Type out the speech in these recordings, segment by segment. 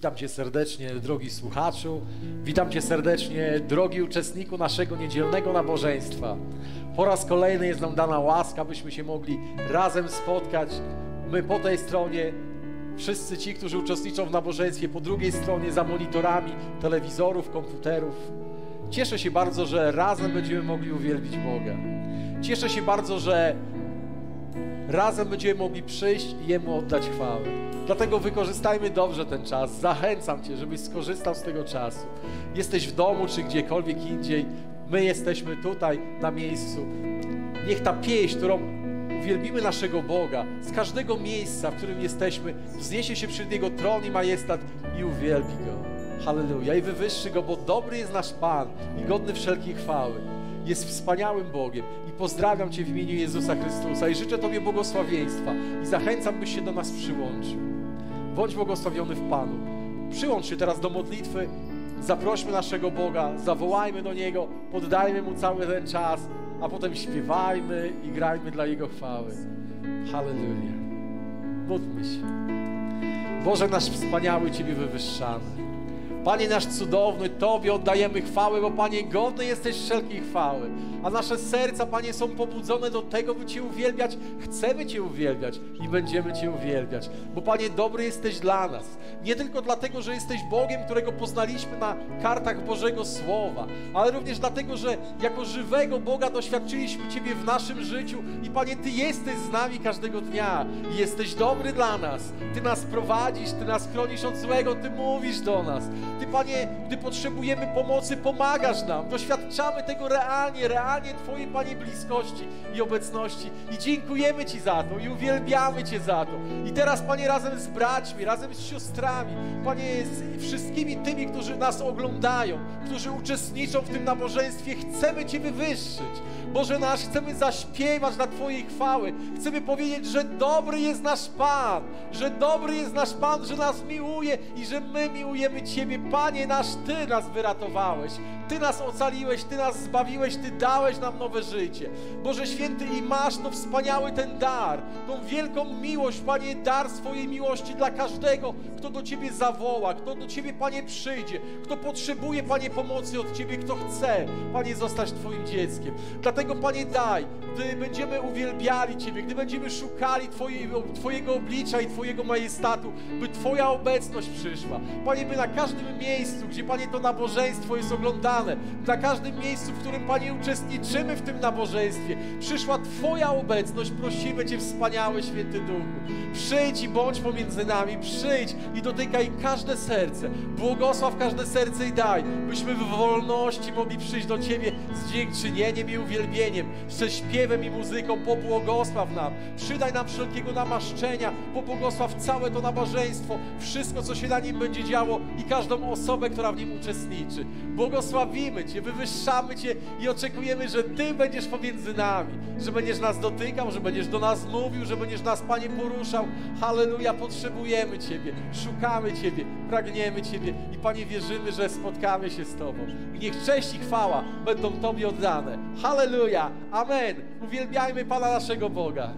Witam Cię serdecznie, drogi słuchaczu. Witam Cię serdecznie, drogi uczestniku naszego niedzielnego nabożeństwa. Po raz kolejny jest nam dana łaska, byśmy się mogli razem spotkać. My po tej stronie, wszyscy ci, którzy uczestniczą w nabożeństwie, po drugiej stronie za monitorami telewizorów, komputerów. Cieszę się bardzo, że razem będziemy mogli uwielbić Boga. Cieszę się bardzo, że razem będziemy mogli przyjść i Jemu oddać chwałę. Dlatego wykorzystajmy dobrze ten czas. Zachęcam Cię, żebyś skorzystał z tego czasu. Jesteś w domu czy gdziekolwiek indziej. My jesteśmy tutaj, na miejscu. Niech ta pieśń, którą uwielbimy naszego Boga, z każdego miejsca, w którym jesteśmy, wzniesie się przed Jego tron i majestat i uwielbi Go. Halleluja. I wywyższy Go, bo dobry jest nasz Pan i godny wszelkiej chwały. Jest wspaniałym Bogiem i pozdrawiam Cię w imieniu Jezusa Chrystusa i życzę Tobie błogosławieństwa i zachęcam, byś się do nas przyłączył. Bądź błogosławiony w Panu. Przyłącz się teraz do modlitwy, zaprośmy naszego Boga, zawołajmy do Niego, poddajmy Mu cały ten czas, a potem śpiewajmy i grajmy dla Jego chwały. Halleluja. Módlmy się. Boże nasz wspaniały, Ciebie wywyższamy. Panie nasz cudowny, Tobie oddajemy chwałę, bo Panie godny jesteś wszelkiej chwały, a nasze serca, Panie, są pobudzone do tego, by Cię uwielbiać. Chcemy Cię uwielbiać i będziemy Cię uwielbiać, bo Panie dobry jesteś dla nas, nie tylko dlatego, że jesteś Bogiem, którego poznaliśmy na kartach Bożego Słowa, ale również dlatego, że jako żywego Boga doświadczyliśmy Ciebie w naszym życiu i Panie, Ty jesteś z nami każdego dnia i jesteś dobry dla nas, Ty nas prowadzisz, Ty nas chronisz od złego, Ty mówisz do nas. Ty, Panie, gdy potrzebujemy pomocy, pomagasz nam. Doświadczamy tego realnie Twojej, Panie, bliskości i obecności. I dziękujemy Ci za to i uwielbiamy Cię za to. I teraz, Panie, razem z braćmi, razem z siostrami, Panie, z wszystkimi tymi, którzy nas oglądają, którzy uczestniczą w tym nabożeństwie, chcemy Cię wywyższyć. Boże nasz, chcemy zaśpiewać dla Twojej chwały. Chcemy powiedzieć, że dobry jest nasz Pan, że dobry jest nasz Pan, że nas miłuje i że my miłujemy Ciebie. Panie nasz, Ty nas wyratowałeś, Ty nas ocaliłeś, Ty nas zbawiłeś, Ty dałeś nam nowe życie. Boże Święty, i masz to wspaniały ten dar, tą wielką miłość, Panie, dar swojej miłości dla każdego, kto do Ciebie zawoła, kto do Ciebie, Panie, przyjdzie, kto potrzebuje, Panie, pomocy od Ciebie, kto chce, Panie, zostać Twoim dzieckiem. Dlatego, Panie, daj, gdy będziemy uwielbiali Ciebie, gdy będziemy szukali Twojego oblicza i Twojego majestatu, by Twoja obecność przyszła. Panie, by na każdym miejscu, gdzie, Panie, to nabożeństwo jest oglądane, na każdym miejscu, w którym, Panie, uczestniczymy w tym nabożeństwie, przyszła Twoja obecność. Prosimy Cię, wspaniały Święty Duchu. Przyjdź i bądź pomiędzy nami, przyjdź i dotykaj każde serce. Błogosław każde serce i daj, byśmy w wolności mogli przyjść do Ciebie z dziękczynieniem i uwielbieniem, ze śpiewem i muzyką. Pobłogosław nam, przydaj nam wszelkiego namaszczenia, pobłogosław całe to nabożeństwo, wszystko, co się na nim będzie działo i każdą osobę, która w nim uczestniczy. Błogosławimy Cię, wywyższamy Cię i oczekujemy, że Ty będziesz pomiędzy nami, że będziesz nas dotykał, że będziesz do nas mówił, że będziesz nas, Panie, poruszał. Halleluja, potrzebujemy Ciebie, szukamy Ciebie, pragniemy Ciebie i, Panie, wierzymy, że spotkamy się z Tobą. I niech cześć i chwała będą Tobie oddane. Halleluja, amen. Uwielbiajmy Pana naszego Boga.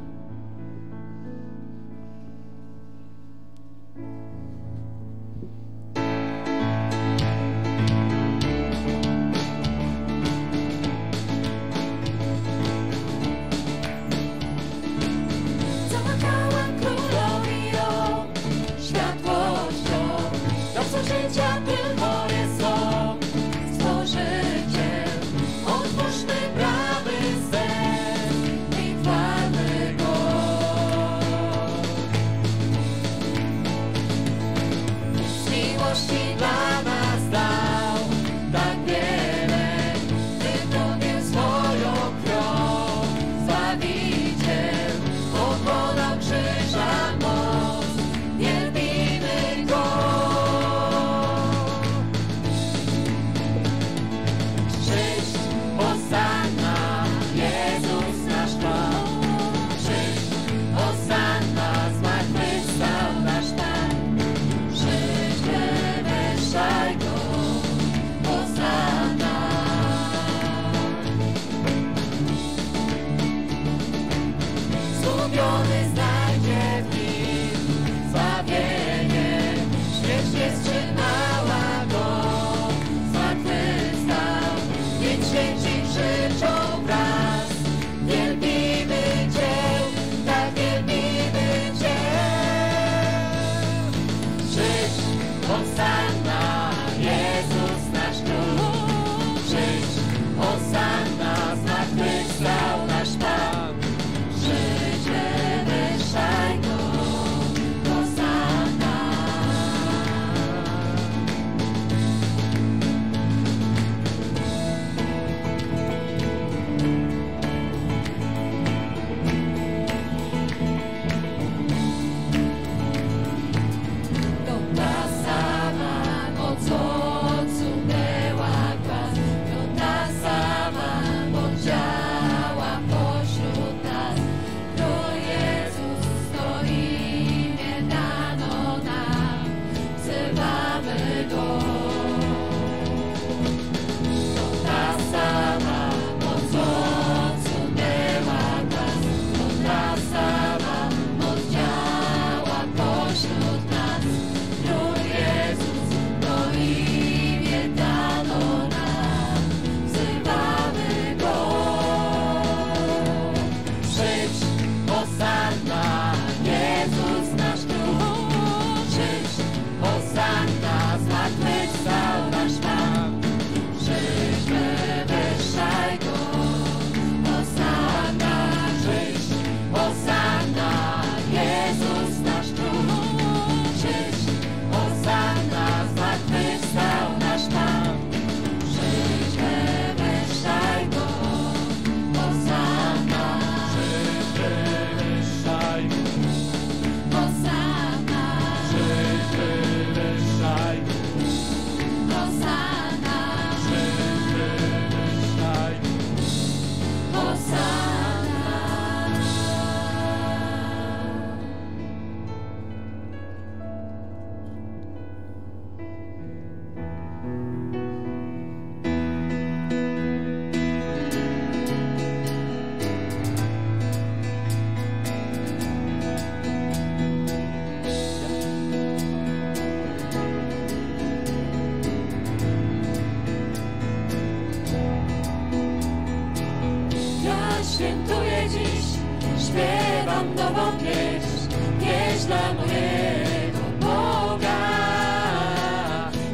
Mam nową pieśń, pieśń dla mojego Boga.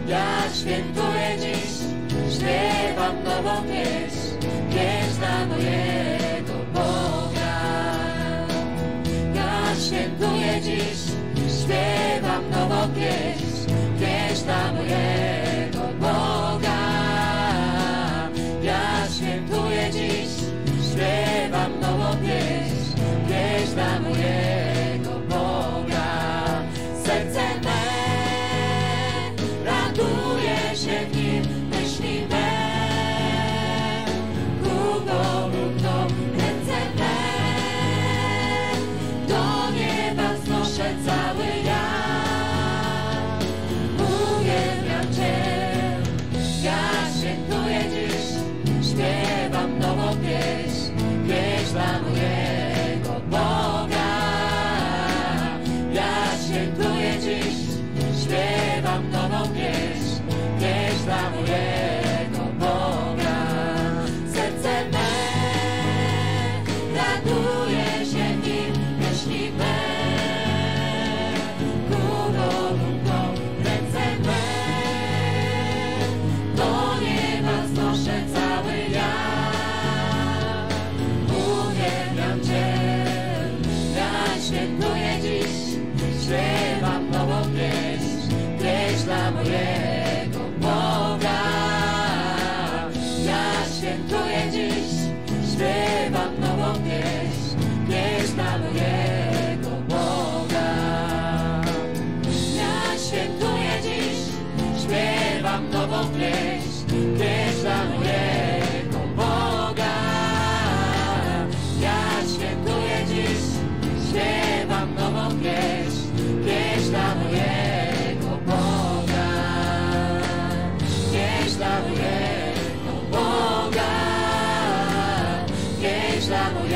Ja świętuję dziś, śpiewam nową pieśń, pieśń dla mojego Boga. Ja świętuję dziś, śpiewam nową pieśń, pieśń dla mojego Boga. Ja świętuję dziś, śpiewam nową pieśń, pieśń dla mojego Boga. Serce me raduje się w Nim, myśli me równo, ręce me do nieba wznoszę cały ja. Uwielbiam Cię, ja świętuję dziś, śpiewam nową pieśń, pieśń dla mojego Boga. Ja świętuję dziś, śpiewam nową pieśń, pieśń dla mojego Boga. Serce me raduje się w Nim, myśli me górą, ręce me do nieba wznoszę cały ja. Uwielbiam Cię, świętuję dziś, śpiewam nową pieśń, pieśń dla mojego Boga. Ja świętuję dziś, śpiewam nową pieśń, pieśń dla mojego Boga. Ja świętuję dziś, śpiewam nową pieśń, pieśń dla mojego Boga. Ja świętuję dziś, śpiewam nową pieśń, pieśń dla mojego Boga. Pieśń dla mojego Boga. Pieśń dla mojego Boga.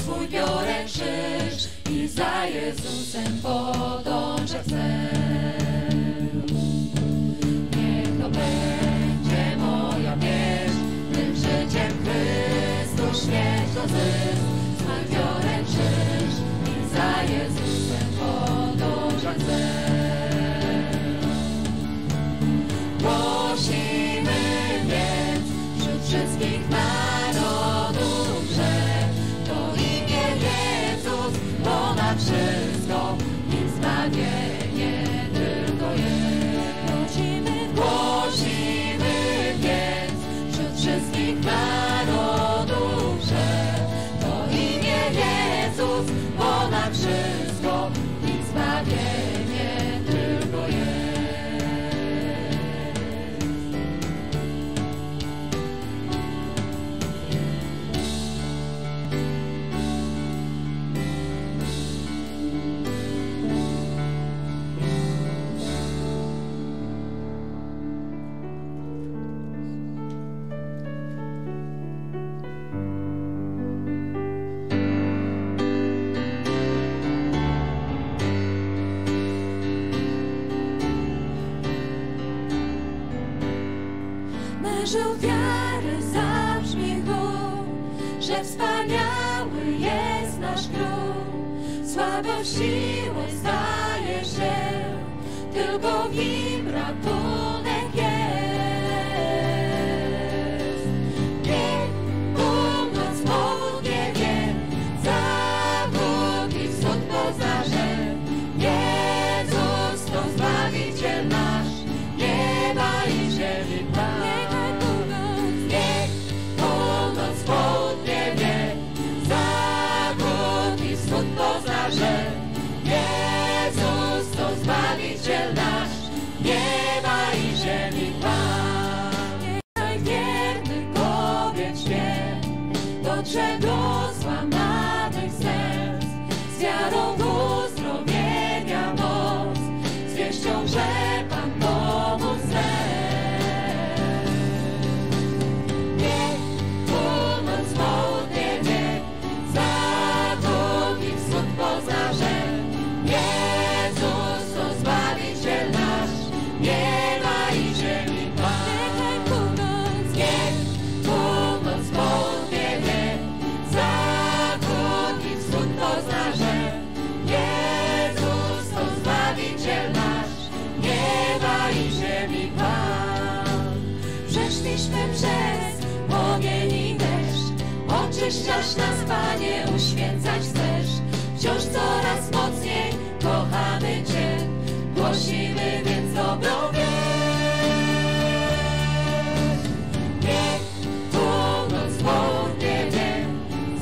Swój biorę krzyż i za Jezusem podążę chcę. Niech to będzie moja pieśń. Żoł wiary zabrzmi chór, że wspaniały jest nasz Król. Słabą siłą zdaje się, tylko w nim ratunek jest. Dzień, północ, południe wie, zachód i wschód pozna, że Jezus to Zbawiciel nasz, nieba i ziemi Pan. Jezus to Zbawiciel nasz, nieba i ziemi Pan. Niechaj wierny powie świat, do czego złamanych serc, z wiarą w uzdrowienia moc, z wieścią, że Pan pomóc nam. Przez ogień i deszcz oczyszczasz nas, Panie, uświęcać chcesz. Wciąż coraz mocniej kochamy Cię, głosimy więc dobrą wieść. Niech północ, południe wie,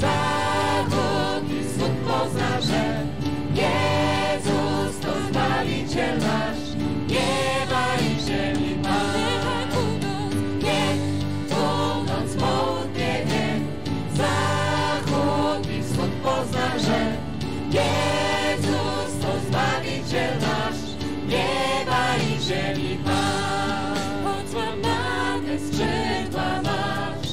zachód i wschód pozna, że Jezus to Zbawiciel nasz, nieba i ziemi Pan. Pozna, że Jezus to Zbawiciel nasz, nieba i ziemi Pan. Choć złamane skrzydła masz,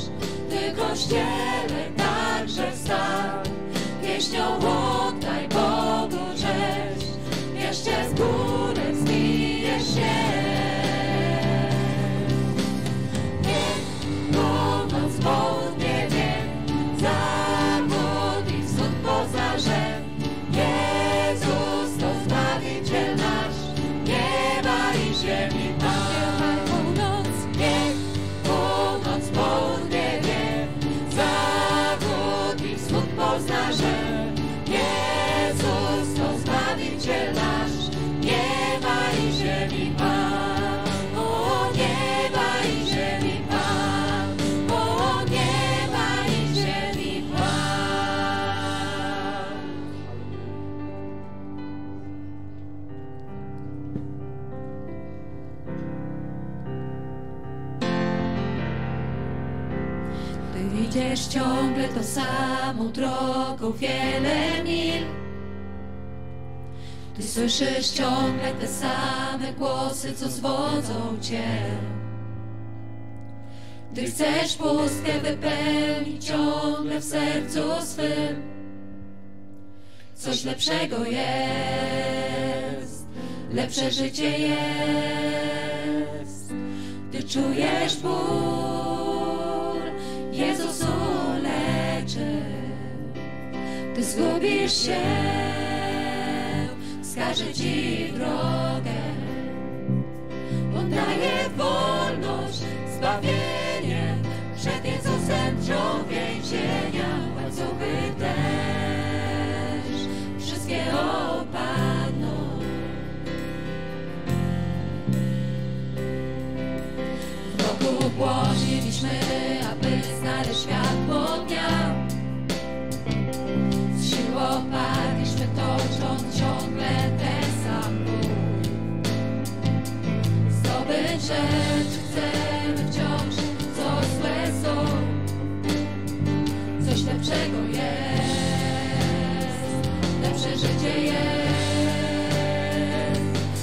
Ty Kościele także wstań. Pieśnią oddaj Bogu cześć, jeszcze z góry wzbijesz się. Niech północ, południe wie, pozna, że Jezus to Zbawiciel nasz, nieba i ziemi Pan. Niech północ, południe wie, zachód i wschód pozna, że Jezus to Zbawiciel nasz, nieba i ziemi Pan. O nieba i ziemi Pan, o nieba i ziemi Pan. Idziesz ciągle tą samą drogą wiele mil. Ty słyszysz ciągle te same głosy, co zwodzą Cię. Ty chcesz pustkę wypełnić ciągle w sercu swym. Coś lepszego jest, lepsze życie jest. Ty czujesz ból, Jezus uleczy. Ty zgubisz się, wskaże Ci drogę. On daje wolność, zbawienie, przed Jezusem drżą więzienia, łańcuchy też wszystkie opadną. W Bogu głosiliśmy, aby znaleźć światło dnia. Z sił opadliśmy, tocząc ciągle ten sam ból. Zdobyć rzecz chcemy wciąż, co złe są. Coś lepszego jest, lepsze życie jest.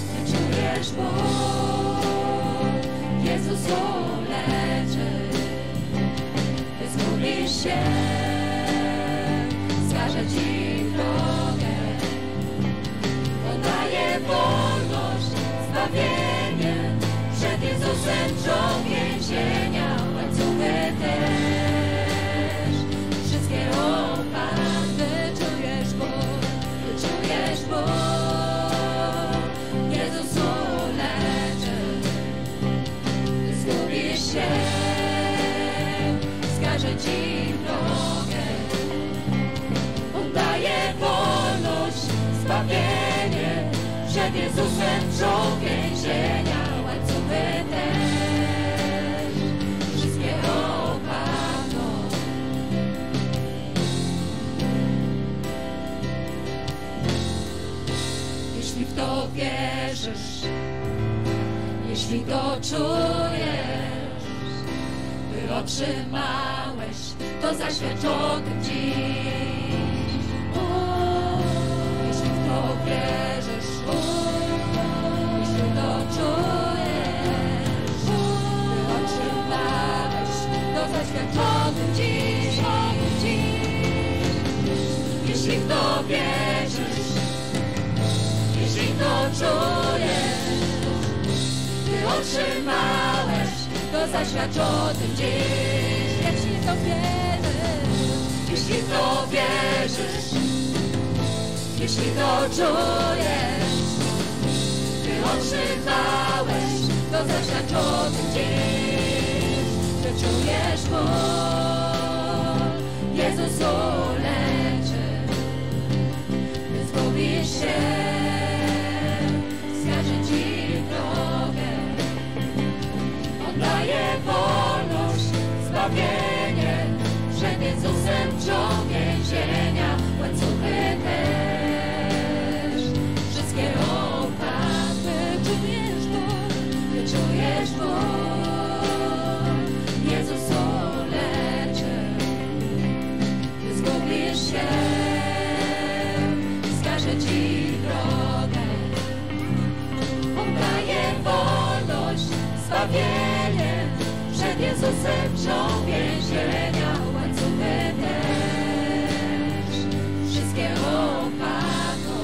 Ty czujesz ból, Jezus uleczy. Ty zgubisz się, wskaże Ci drogę. On daje wolność, zbawienie, przed Jezusem drżą więzienia, łańcuchy też wszystkie opadną. Ty czujesz ból, Ty czujesz ból, Jezus uleczy. Ty zgubisz się, wskaże Ci drogę. Daje wolność, zbawienie, przed Jezusem drżą więzienia, łańcuchy też wszystkie opadną. Jeśli w to wierzysz, jeśli to czujesz, Ty otrzymałeś to zaświadczone dziś. Wierzysz, jeśli to czujesz, Ty otrzymałeś to zaświadczone dziś. Jeśli w to wierzysz, jeśli to czujesz, Ty otrzymałeś to zaświadczone dziś. Jeśli to wierzysz, jeśli to wierzysz, jeśli to czujesz, Ty otrzymałeś to zaświadczone dziś. Ty czujesz ból, Jezus uleczy. Ty zgubisz się, wskaże Ci drogę. On daje wolność, zbawienie, przed Jezusem drżą więzienia, łańcuchy też. Czujesz ból, Jezus uleczy. Ty zgubisz się, wskaże Ci drogę. On daje wolność, zbawienie, przed Jezusem drżą więzienia, łańcuchy też wszystkie opadną.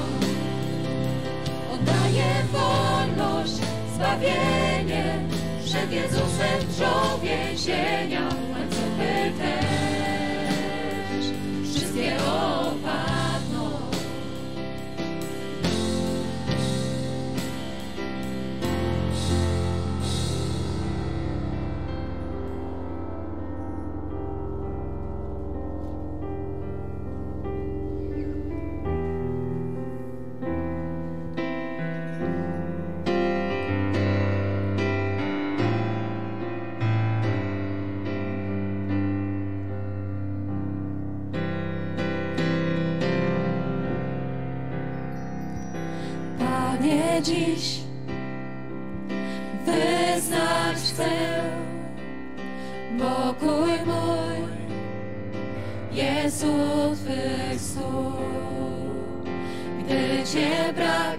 On daje wolność, zbawienie, przed Jezusem drżą więzienia, łańcuchy też wszystkie opadną. Dziś wyznać chcę, pokój mój jest u Twych stóp. Gdy Cię brak,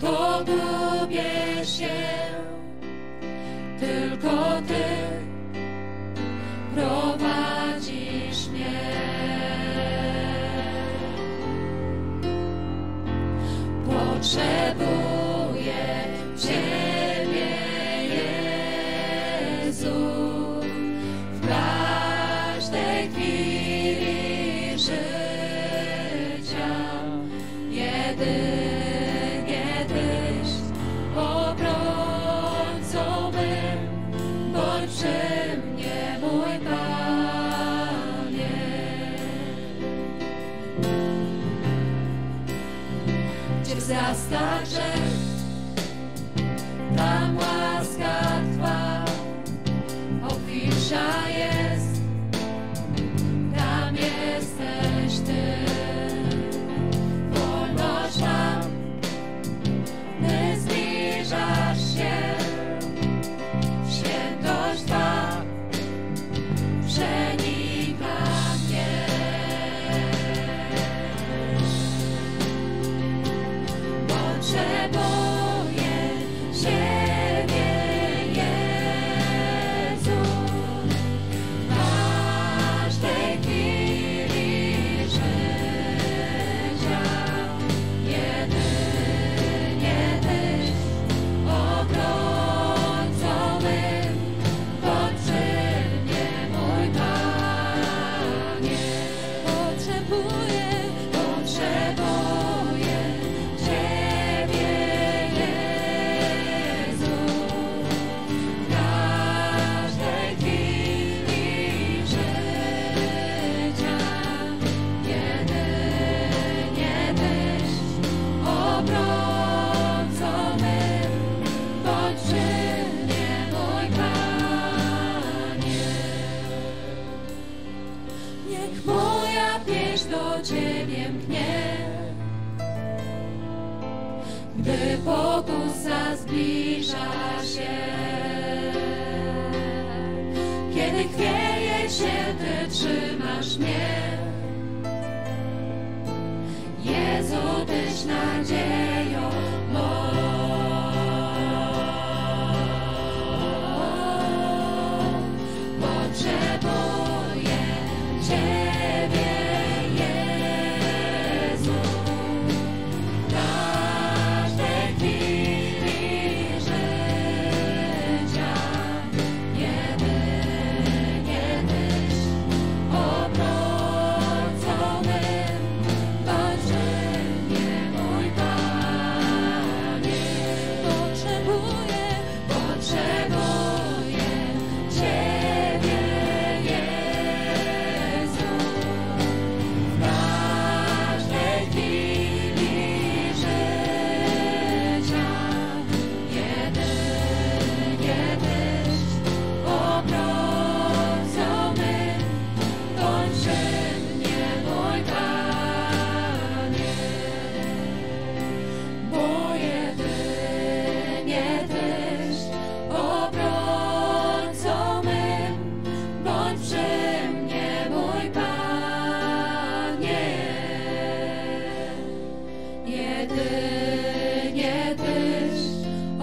to gubię się. Tylko Ty prowadzisz mnie. Potrzebuję Ciebie, Jezu, w każdej chwili życia. gdzie wzrasta grzech, tam łaska trwa, obfitsza jest, tam jesteś Ty. Wolność tam, Ty zbliżasz się, świętość Twa przenika mnie. Potrzebuję Ciebie, Jezu, w każdej chwili życia. Jedynie Tyś, obrońco mym, podtrzyj mnie, mój Panie. Potrzebuję Ciebie, Jezu, w każdej chwili życia. Jedynie Tyś, obrońco mym, podtrzyj mnie, mój Panie. Niech moja pieśń do Ciebie mknie, gdy pokusa zbliża się. Kiedy chwieje się, Ty trzymasz mnie, Jezu, Tyś nadzieją mą. Potrzebuję Ciebie, Jezu, w każdej chwili życia. Jedynie Tyś, obrońco mym, podtrzyj mnie, mój Panie. Potrzebuję Ciebie, Jezu, w każdej chwili życia. Jedynie Tyś, obrońco mym, podtrzyj mnie, mój Panie. Bo jedynie Tyś, obrońco mym, bądź przy mnie, mój Panie. Jedynie Tyś,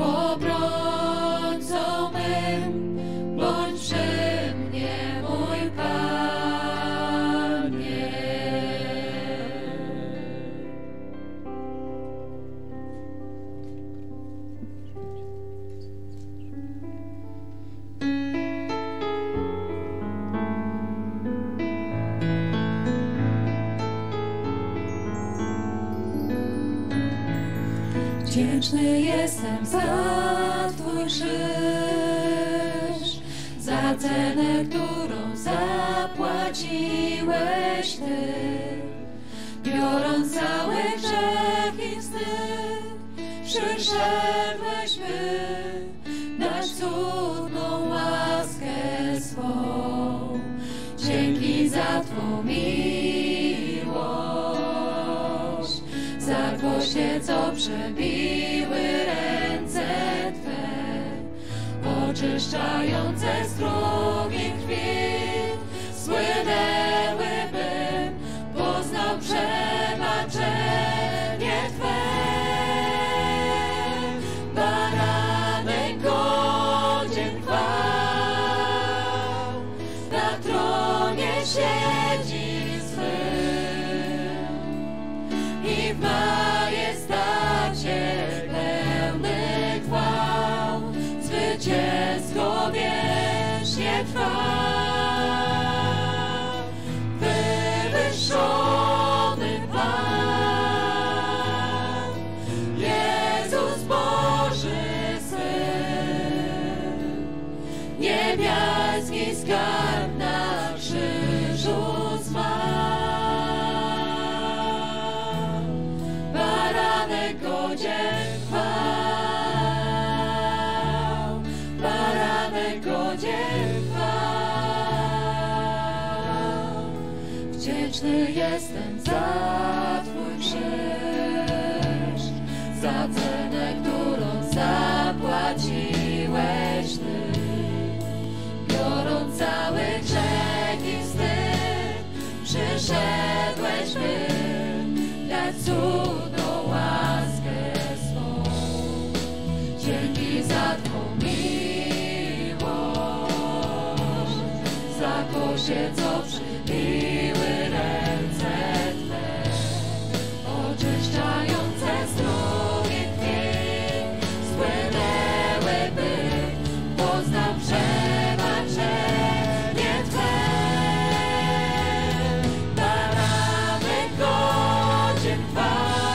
obrońco mym, bądź przy mnie, mój Panie. Wdzięczny jestem za Twój krzyż, za cenę, którą zapłaciłeś Ty, biorąc cały grzech i wstyd, przyszedłeś, by dać cudną łaskę swą. Dzięki za Twą miłość, za gwoździe, co przebiły ręce Twe, oczyszczające strugi krwi spłynęły, bym poznał przebaczenie Twe. Baranek godzien chwał, na tronie siedzi swym, i w majestacie pełny chwał zwycięsko wiecznie trwa. Wywyższony Pan, Jezus Boży Syn, niebiański skarb na krzyżu zmarł. Baranek Wdzięczny jestem za Twój krzyż, za cenę, którą zapłaciłeś Ty, biorąc cały grzech i wstyd, przyszedłeś, by dać cudną łaskę swą. Dzięki za Twą miłość, za kosie, co przybiły ręce Twe, oczyszczające zdrowie krwi, spłynęły, by poznał przebaczenie Twe. Baranek godzien chwał,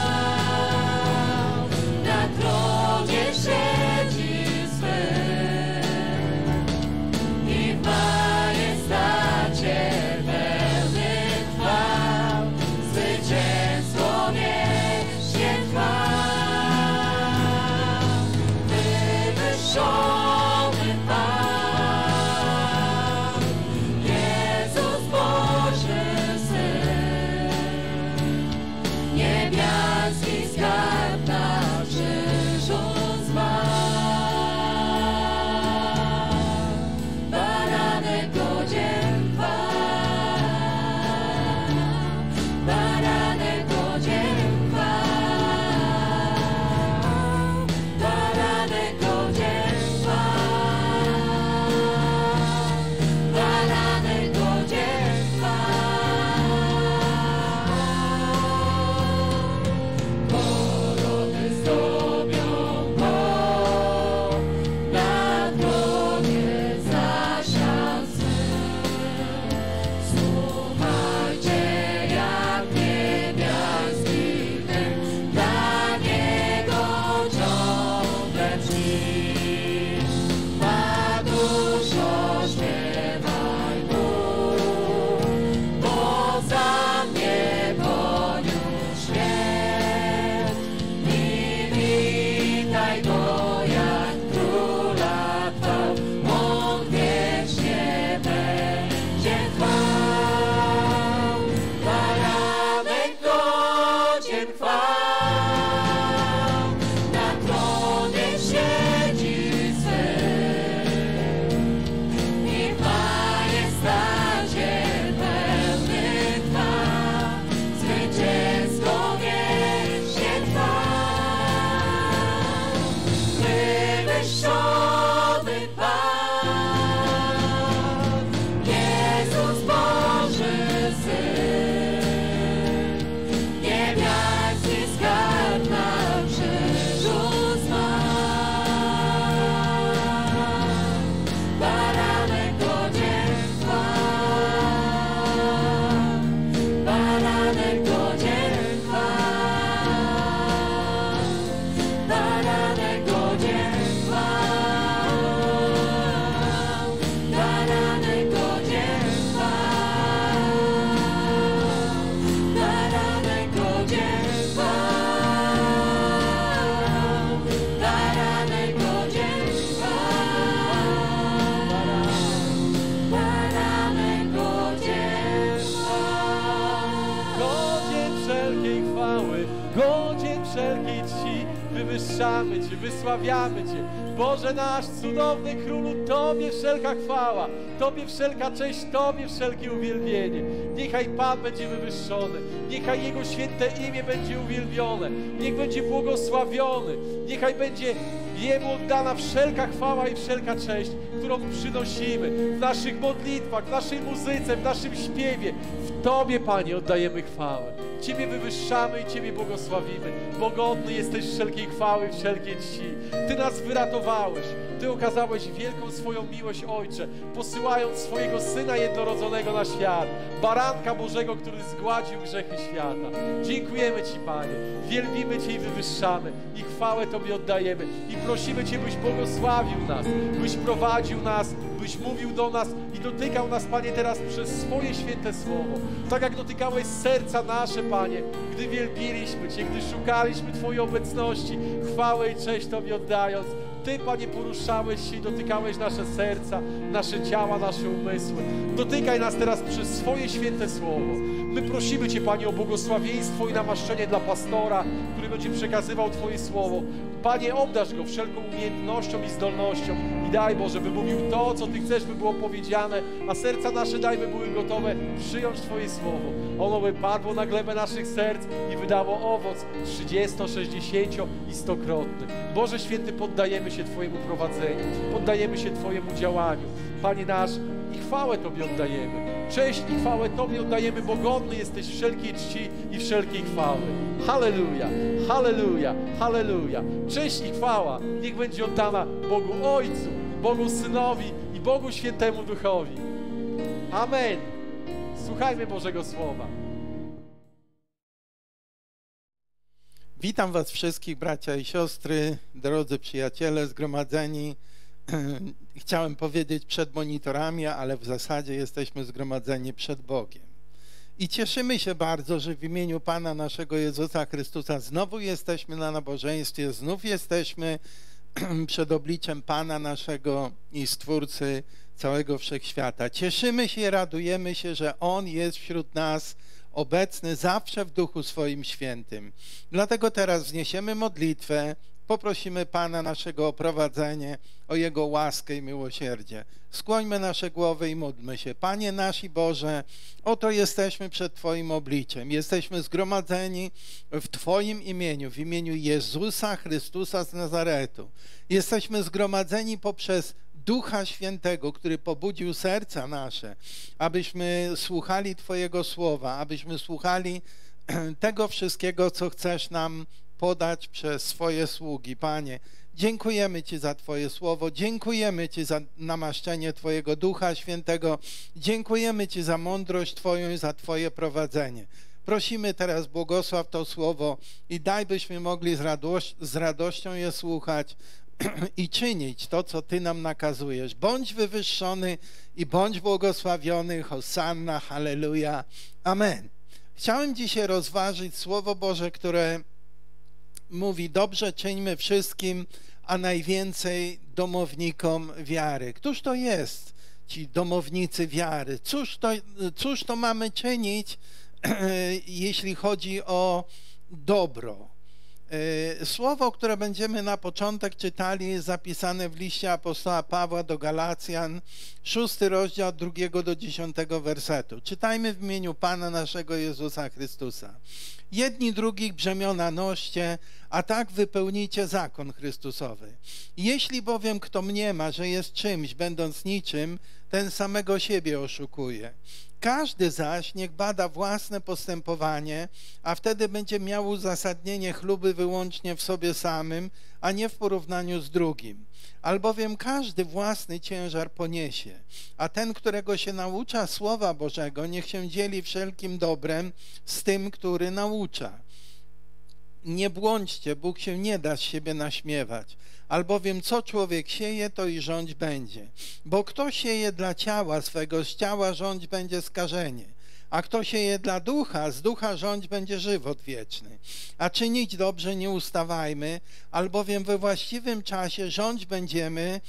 na tronie siedzi swym i w majestacie Cię, wysławiamy Cię. Boże nasz, cudowny Królu, Tobie wszelka chwała, Tobie wszelka cześć, Tobie wszelkie uwielbienie. Niechaj Pan będzie wywyższony, niechaj Jego święte imię będzie uwielbione, niech będzie błogosławiony, niechaj będzie Jemu oddana wszelka chwała i wszelka cześć, którą przynosimy w naszych modlitwach, w naszej muzyce, w naszym śpiewie. W Tobie, Panie, oddajemy chwałę. Ciebie wywyższamy i Ciebie błogosławimy. Bogodny jesteś wszelkiej chwały, wszelkiej czci. Ty nas wyratowałeś. Ty okazałeś wielką swoją miłość, Ojcze, posyłając swojego Syna Jednorodzonego na świat, Baranka Bożego, który zgładził grzechy świata. Dziękujemy Ci, Panie, wielbimy Cię i wywyższamy i chwałę Tobie oddajemy. I prosimy Cię, byś błogosławił nas, byś prowadził nas, byś abyś mówił do nas i dotykał nas, Panie, teraz przez swoje święte słowo. Tak jak dotykałeś serca nasze, Panie, gdy wielbiliśmy Cię, gdy szukaliśmy Twojej obecności, chwałę i cześć Tobie oddając. Ty, Panie, poruszałeś się i dotykałeś nasze serca, nasze ciała, nasze umysły. Dotykaj nas teraz przez swoje święte słowo. My prosimy Cię, Panie, o błogosławieństwo i namaszczenie dla pastora, który będzie przekazywał Twoje słowo. Panie, obdarz go wszelką umiejętnością i zdolnością i daj, Boże, by mówił to, co Ty chcesz, by było powiedziane, a serca nasze daj, by były gotowe przyjąć Twoje słowo. Ono by padło na glebę naszych serc i wydało owoc 30, 60 i 100-krotny. Boże Święty, poddajemy się Twojemu prowadzeniu, poddajemy się Twojemu działaniu. Panie nasz, i chwałę Tobie oddajemy. Cześć i chwałę Tobie oddajemy, bo godny jesteś wszelkiej czci i wszelkiej chwały. Halleluja, halleluja, halleluja. Cześć i chwała niech będzie oddana Bogu Ojcu, Bogu Synowi i Bogu Świętemu Duchowi. Amen. Słuchajmy Bożego Słowa. Witam Was wszystkich, bracia i siostry, drodzy przyjaciele zgromadzeni. Chciałem powiedzieć przed monitorami, ale w zasadzie jesteśmy zgromadzeni przed Bogiem. I cieszymy się bardzo, że w imieniu Pana naszego Jezusa Chrystusa znowu jesteśmy na nabożeństwie, znów jesteśmy przed obliczem Pana naszego i Stwórcy całego Wszechświata. Cieszymy się, radujemy się, że On jest wśród nas obecny zawsze w Duchu swoim świętym. Dlatego teraz wzniesiemy modlitwę, poprosimy Pana naszego o prowadzenie, o Jego łaskę i miłosierdzie. Skłońmy nasze głowy i módlmy się. Panie nasz i Boże, oto jesteśmy przed Twoim obliczem. Jesteśmy zgromadzeni w Twoim imieniu, w imieniu Jezusa Chrystusa z Nazaretu. Jesteśmy zgromadzeni poprzez Ducha Świętego, który pobudził serca nasze, abyśmy słuchali Twojego słowa, abyśmy słuchali tego wszystkiego, co chcesz nam podać przez swoje sługi. Panie, dziękujemy Ci za Twoje słowo, dziękujemy Ci za namaszczenie Twojego Ducha Świętego, dziękujemy Ci za mądrość Twoją i za Twoje prowadzenie. Prosimy teraz, błogosław to słowo i daj, byśmy mogli z radością je słuchać i czynić to, co Ty nam nakazujesz. Bądź wywyższony i bądź błogosławiony. Hosanna, halleluja, amen. Chciałem dzisiaj rozważyć Słowo Boże, które mówi: dobrze czyńmy wszystkim, a najwięcej domownikom wiary. Któż to jest, ci domownicy wiary? Cóż to mamy czynić, jeśli chodzi o dobro? Słowo, które będziemy na początek czytali, jest zapisane w liście apostoła Pawła do Galacjan, 6 rozdział od 2 do 10 wersetu. Czytajmy w imieniu Pana naszego Jezusa Chrystusa. Jedni drugich brzemiona noście, a tak wypełnijcie zakon Chrystusowy. Jeśli bowiem kto mniema, że jest czymś, będąc niczym, ten samego siebie oszukuje. Każdy zaś niech bada własne postępowanie, a wtedy będzie miał uzasadnienie chluby wyłącznie w sobie samym, a nie w porównaniu z drugim. Albowiem każdy własny ciężar poniesie, a ten, którego się naucza Słowa Bożego, niech się dzieli wszelkim dobrem z tym, który naucza. Nie błądźcie, Bóg się nie da z siebie naśmiewać, albowiem co człowiek sieje, to i rządź będzie. Bo kto sieje dla ciała swego, z ciała rządź będzie skażenie, a kto sieje dla ducha, z ducha rządź będzie żywot wieczny. A czynić dobrze nie ustawajmy, albowiem we właściwym czasie rządź będziemy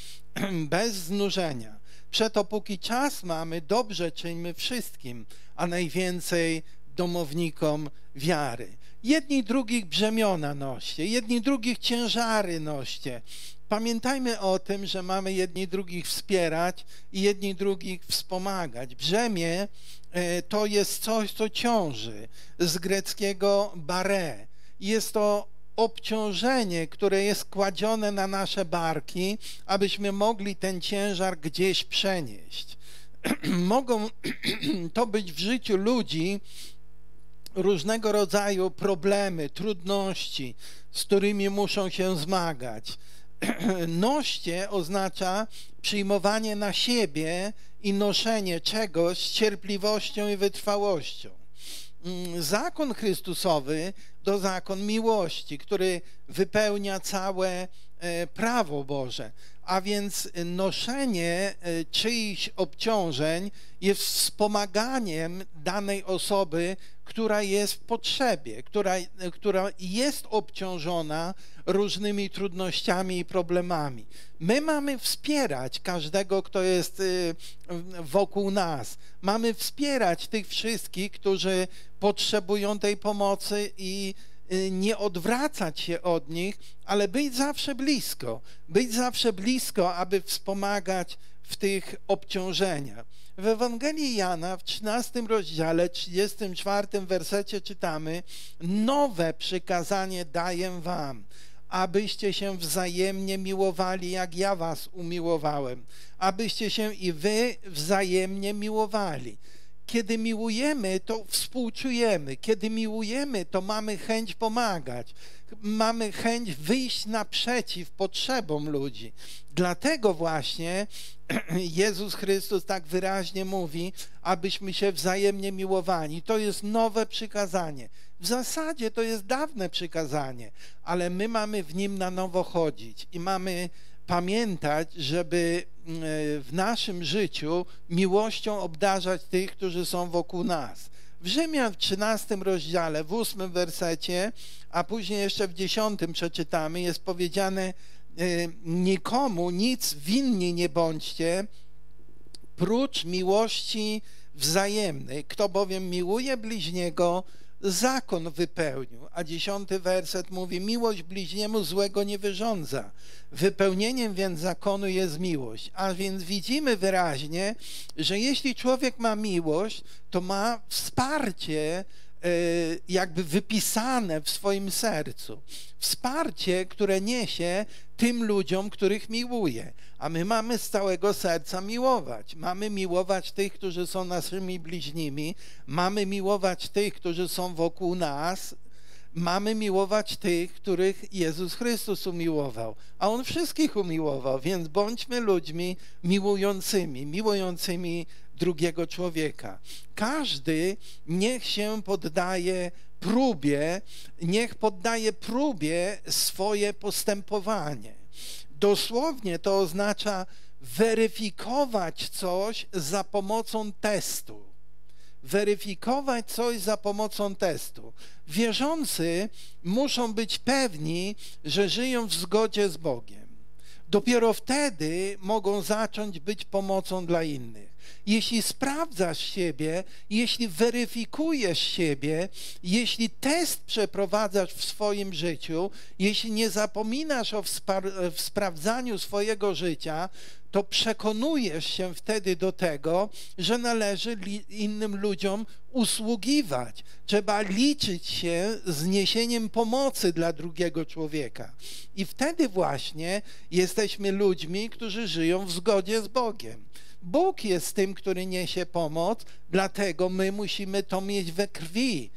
bez znużenia. Przeto póki czas mamy, dobrze czyńmy wszystkim, a najwięcej domownikom wiary. Jedni drugich brzemiona noście, jedni drugich ciężary noście. Pamiętajmy o tym, że mamy jedni drugich wspierać i jedni drugich wspomagać. Brzemię to jest coś, co ciąży, z greckiego bare. Jest to obciążenie, które jest kładzione na nasze barki, abyśmy mogli ten ciężar gdzieś przenieść. Mogą to być w życiu ludzi różnego rodzaju problemy, trudności, z którymi muszą się zmagać. Noście oznacza przyjmowanie na siebie i noszenie czegoś z cierpliwością i wytrwałością. Zakon Chrystusowy to zakon miłości, który wypełnia całe prawo Boże, a więc noszenie czyichś obciążeń jest wspomaganiem danej osoby, która jest w potrzebie, która jest obciążona różnymi trudnościami i problemami. My mamy wspierać każdego, kto jest wokół nas. Mamy wspierać tych wszystkich, którzy potrzebują tej pomocy i nie odwracać się od nich, ale być zawsze blisko, aby wspomagać w tych obciążeniach. W Ewangelii Jana w 13 rozdziale, 34 wersecie czytamy: nowe przykazanie daję wam, abyście się wzajemnie miłowali, jak ja was umiłowałem, abyście się i wy wzajemnie miłowali. Kiedy miłujemy, to współczujemy. Kiedy miłujemy, to mamy chęć pomagać. Mamy chęć wyjść naprzeciw potrzebom ludzi. Dlatego właśnie Jezus Chrystus tak wyraźnie mówi, abyśmy się wzajemnie miłowali. To jest nowe przykazanie. W zasadzie to jest dawne przykazanie, ale my mamy w nim na nowo chodzić i mamy pamiętać, żeby w naszym życiu miłością obdarzać tych, którzy są wokół nas. W Rzymian w 13 rozdziale, w 8 wersecie, a później jeszcze w 10 przeczytamy, jest powiedziane: nikomu nic winni nie bądźcie, prócz miłości wzajemnej. Kto bowiem miłuje bliźniego, zakon wypełnił. A 10 werset mówi: miłość bliźniemu złego nie wyrządza. Wypełnieniem więc zakonu jest miłość. A więc widzimy wyraźnie, że jeśli człowiek ma miłość, to ma wsparcie jakby wypisane w swoim sercu. Wsparcie, które niesie tym ludziom, których miłuje. A my mamy z całego serca miłować. Mamy miłować tych, którzy są naszymi bliźnimi. Mamy miłować tych, którzy są wokół nas. Mamy miłować tych, których Jezus Chrystus umiłował. A On wszystkich umiłował, więc bądźmy ludźmi miłującymi, drugiego człowieka. Każdy niech się poddaje próbie, swoje postępowanie. Dosłownie to oznacza weryfikować coś za pomocą testu. Weryfikować coś za pomocą testu. Wierzący muszą być pewni, że żyją w zgodzie z Bogiem. Dopiero wtedy mogą zacząć być pomocą dla innych. Jeśli sprawdzasz siebie, jeśli weryfikujesz siebie, jeśli test przeprowadzasz w swoim życiu, jeśli nie zapominasz o sprawdzaniu swojego życia, to przekonujesz się wtedy do tego, że należy innym ludziom usługiwać. Trzeba liczyć się z niesieniem pomocy dla drugiego człowieka. I wtedy właśnie jesteśmy ludźmi, którzy żyją w zgodzie z Bogiem. Bóg jest tym, który niesie pomoc, dlatego my musimy to mieć we krwi.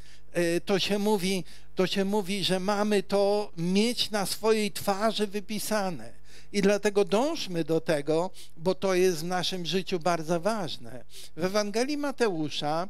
To się mówi, że mamy to mieć na swojej twarzy wypisane. I dlatego dążmy do tego, bo to jest w naszym życiu bardzo ważne. W Ewangelii Mateusza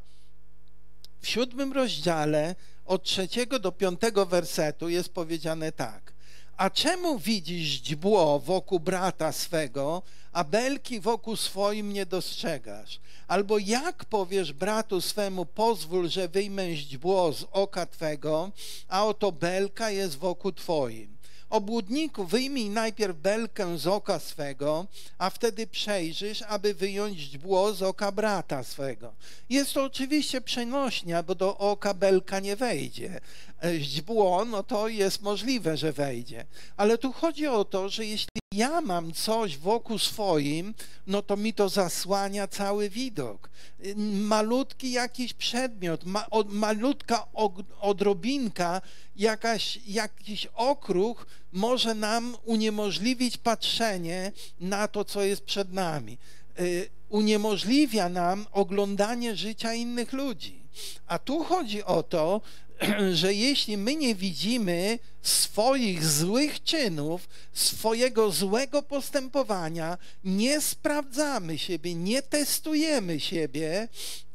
w 7 rozdziale od 3 do 5 wersetu jest powiedziane tak: a czemu widzisz źdźbło wokół brata swego, a belki wokół swoim nie dostrzegasz? Albo jak powiesz bratu swemu: pozwól, że wyjmę źdźbło z oka twego, a oto belka jest wokół twoim? Obłudniku, wyjmij najpierw belkę z oka swego, a wtedy przejrzysz, aby wyjąć źdźbło z oka brata swego. Jest to oczywiście przenośnia, bo do oka belka nie wejdzie. Źdźbło, no to jest możliwe, że wejdzie. Ale tu chodzi o to, że jeśli ja mam coś wokół swoim, no to mi to zasłania cały widok. Malutki jakiś przedmiot, malutka odrobinka, jakiś okruch może nam uniemożliwić patrzenie na to, co jest przed nami. Uniemożliwia nam oglądanie życia innych ludzi. A tu chodzi o to, że jeśli my nie widzimy swoich złych czynów, swojego złego postępowania, nie sprawdzamy siebie, nie testujemy siebie,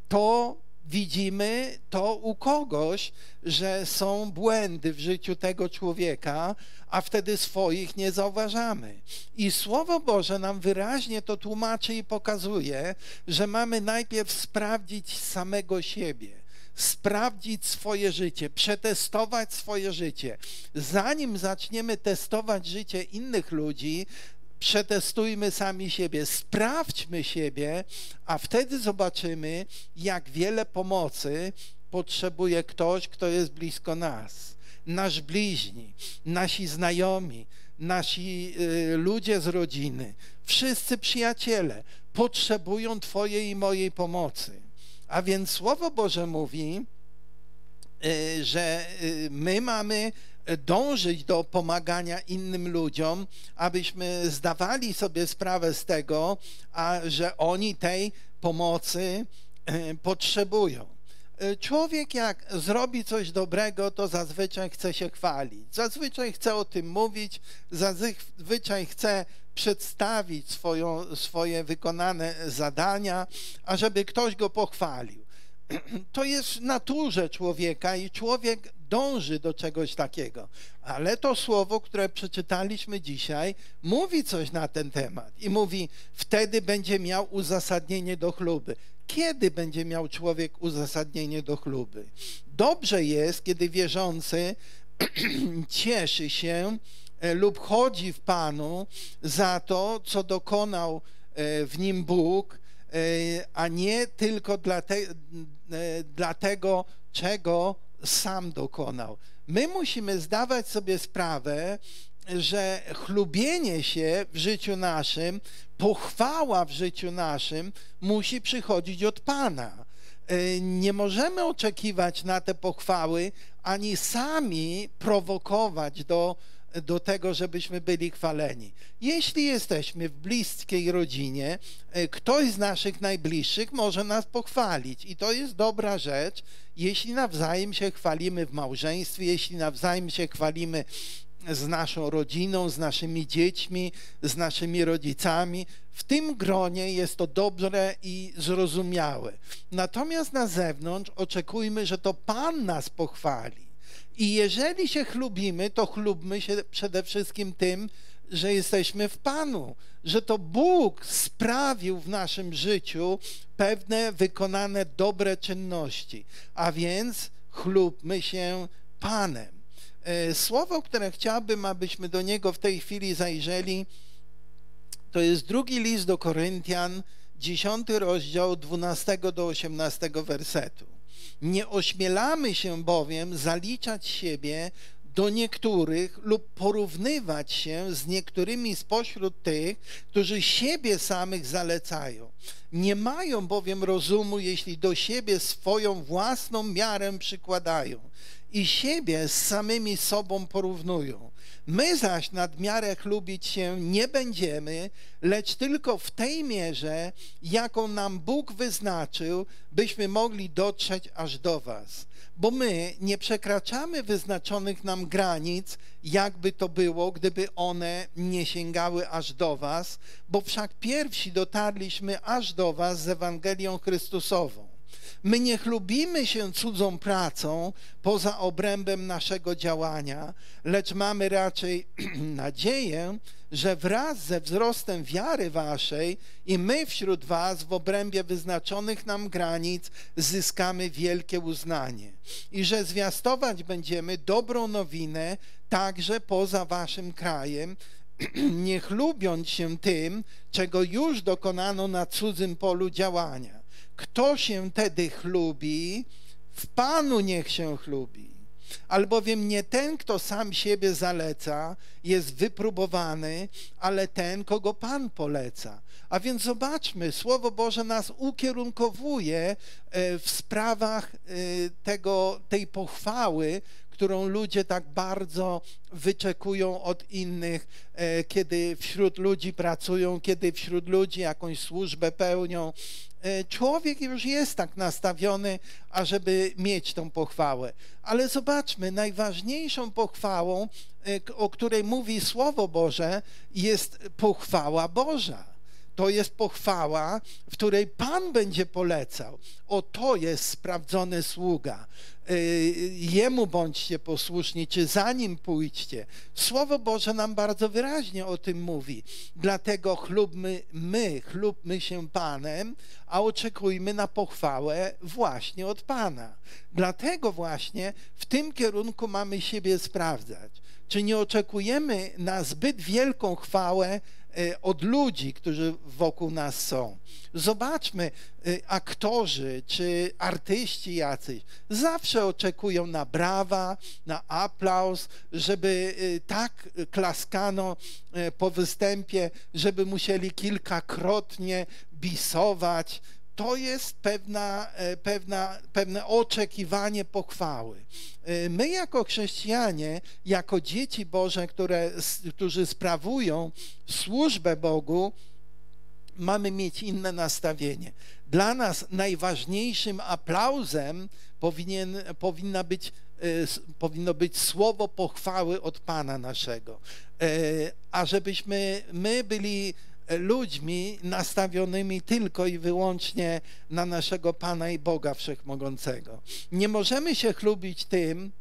to widzimy to u kogoś, że są błędy w życiu tego człowieka, a wtedy swoich nie zauważamy. I Słowo Boże nam wyraźnie to tłumaczy i pokazuje, że mamy najpierw sprawdzić samego siebie, sprawdzić swoje życie, przetestować swoje życie. Zanim zaczniemy testować życie innych ludzi, przetestujmy sami siebie, sprawdźmy siebie, a wtedy zobaczymy, jak wiele pomocy potrzebuje ktoś, kto jest blisko nas. Nasz bliźni, nasi znajomi, nasi ludzie z rodziny, wszyscy przyjaciele potrzebują Twojej i mojej pomocy. A więc Słowo Boże mówi, że my mamy dążyć do pomagania innym ludziom, abyśmy zdawali sobie sprawę z tego, że oni tej pomocy potrzebują. Człowiek jak zrobi coś dobrego, to zazwyczaj chce się chwalić, zazwyczaj chce o tym mówić, zazwyczaj chce przedstawić swoje wykonane zadania, ażeby ktoś go pochwalił. To jest w naturze człowieka i człowiek dąży do czegoś takiego. Ale to słowo, które przeczytaliśmy dzisiaj, mówi coś na ten temat i mówi, wtedy będzie miał uzasadnienie do chluby. Kiedy będzie miał człowiek uzasadnienie do chluby? Dobrze jest, kiedy wierzący cieszy się lub chodzi w Panu za to, co dokonał w nim Bóg, a nie tylko dla tego, czego sam dokonał. My musimy zdawać sobie sprawę, że chlubienie się w życiu naszym, pochwała w życiu naszym musi przychodzić od Pana. Nie możemy oczekiwać na te pochwały, ani sami prowokować do tego, żebyśmy byli chwaleni. Jeśli jesteśmy w bliskiej rodzinie, ktoś z naszych najbliższych może nas pochwalić i to jest dobra rzecz, jeśli nawzajem się chwalimy w małżeństwie, jeśli nawzajem się chwalimy z naszą rodziną, z naszymi dziećmi, z naszymi rodzicami. W tym gronie jest to dobre i zrozumiałe. Natomiast na zewnątrz oczekujmy, że to Pan nas pochwali. I jeżeli się chlubimy, to chlubmy się przede wszystkim tym, że jesteśmy w Panu, że to Bóg sprawił w naszym życiu pewne wykonane dobre czynności, a więc chlubmy się Panem. Słowo, które chciałbym, abyśmy do niego w tej chwili zajrzeli, to jest drugi list do Koryntian, 10 rozdział 12 do 18 wersetu. Nie ośmielamy się bowiem zaliczać siebie do niektórych lub porównywać się z niektórymi spośród tych, którzy siebie samych zalecają. Nie mają bowiem rozumu, jeśli do siebie swoją własną miarę przykładają i siebie z samymi sobą porównują. My zaś nad miarę chlubić się nie będziemy, lecz tylko w tej mierze, jaką nam Bóg wyznaczył, byśmy mogli dotrzeć aż do was. Bo my nie przekraczamy wyznaczonych nam granic, jakby to było, gdyby one nie sięgały aż do was, bo wszak pierwsi dotarliśmy aż do was z Ewangelią Chrystusową. My nie chlubimy się cudzą pracą poza obrębem naszego działania, lecz mamy raczej nadzieję, że wraz ze wzrostem wiary waszej i my wśród was w obrębie wyznaczonych nam granic zyskamy wielkie uznanie i że zwiastować będziemy dobrą nowinę także poza waszym krajem, nie chlubiąc się tym, czego już dokonano na cudzym polu działania. Kto się tedy chlubi, w Panu niech się chlubi. Albowiem nie ten, kto sam siebie zaleca, jest wypróbowany, ale ten, kogo Pan poleca. A więc zobaczmy, Słowo Boże nas ukierunkowuje w sprawach tej pochwały, którą ludzie tak bardzo wyczekują od innych, kiedy wśród ludzi pracują, kiedy wśród ludzi jakąś służbę pełnią. Człowiek już jest tak nastawiony, ażeby mieć tą pochwałę. Ale zobaczmy, najważniejszą pochwałą, o której mówi Słowo Boże, jest pochwała Boża. to jest pochwała, w której Pan będzie polecał. O, to jest sprawdzony sługa. Jemu bądźcie posłuszni, czy za nim pójdźcie. Słowo Boże nam bardzo wyraźnie o tym mówi. Dlatego chlubmy się Panem, a oczekujmy na pochwałę właśnie od Pana. Dlatego właśnie w tym kierunku mamy siebie sprawdzać. Czy nie oczekujemy na zbyt wielką chwałę od ludzi, którzy wokół nas są. Zobaczmy, aktorzy czy artyści jacyś zawsze oczekują na brawa, na aplauz, żeby tak klaskano po występie, żeby musieli kilkakrotnie bisować. To jest pewne oczekiwanie pochwały. My jako chrześcijanie, jako dzieci Boże, którzy sprawują służbę Bogu, mamy mieć inne nastawienie. Dla nas najważniejszym aplauzem powinno być słowo pochwały od Pana naszego. A żebyśmy my byli ludźmi nastawionymi tylko i wyłącznie na naszego Pana i Boga Wszechmogącego. Nie możemy się chlubić tym,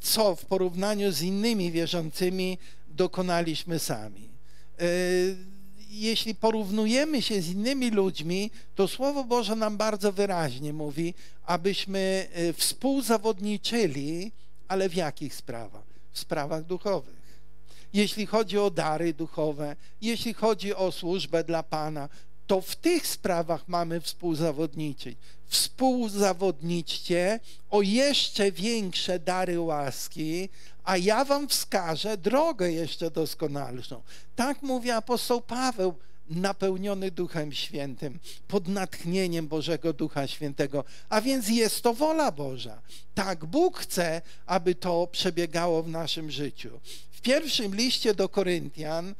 co w porównaniu z innymi wierzącymi dokonaliśmy sami. Jeśli porównujemy się z innymi ludźmi, to Słowo Boże nam bardzo wyraźnie mówi, abyśmy współzawodniczyli, ale w jakich sprawach? W sprawach duchowych. Jeśli chodzi o dary duchowe, jeśli chodzi o służbę dla Pana, to w tych sprawach mamy współzawodniczyć. Współzawodniczcie o jeszcze większe dary łaski, a ja wam wskażę drogę jeszcze doskonalszą. Tak mówi apostoł Paweł, napełniony Duchem Świętym, pod natchnieniem Bożego Ducha Świętego. A więc jest to wola Boża. Tak Bóg chce, aby to przebiegało w naszym życiu. W pierwszym liście do Koryntian,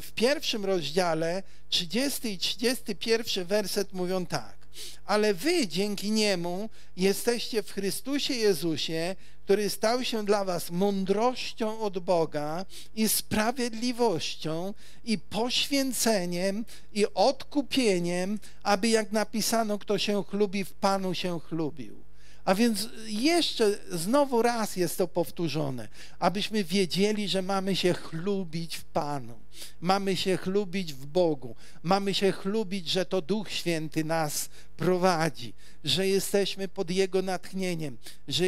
w pierwszym rozdziale, 30 i 31 werset mówią tak. Ale wy dzięki Niemu jesteście w Chrystusie Jezusie, który stał się dla was mądrością od Boga i sprawiedliwością i poświęceniem i odkupieniem, aby jak napisano, kto się chlubi, w Panu się chlubił. A więc jeszcze znowu raz jest to powtórzone, abyśmy wiedzieli, że mamy się chlubić w Panu, mamy się chlubić w Bogu, mamy się chlubić, że to Duch Święty nas prowadzi, że jesteśmy pod Jego natchnieniem, że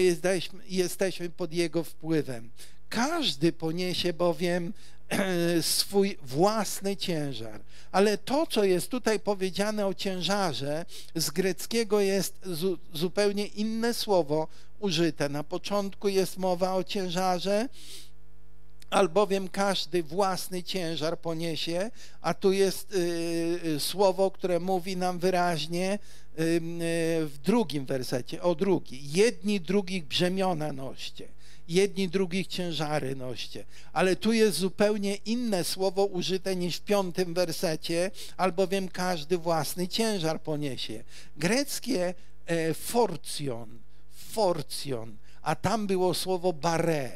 jesteśmy pod Jego wpływem. Każdy poniesie bowiem swój własny ciężar, ale to, co jest tutaj powiedziane o ciężarze, z greckiego jest zupełnie inne słowo użyte. Na początku jest mowa o ciężarze, albowiem każdy własny ciężar poniesie, a tu jest słowo, które mówi nam wyraźnie w drugim wersecie, jedni drugich brzemiona noście. Jedni drugich ciężary noście. Ale tu jest zupełnie inne słowo użyte niż w 5. wersecie, albowiem każdy własny ciężar poniesie. Greckie forcjon, a tam było słowo bare.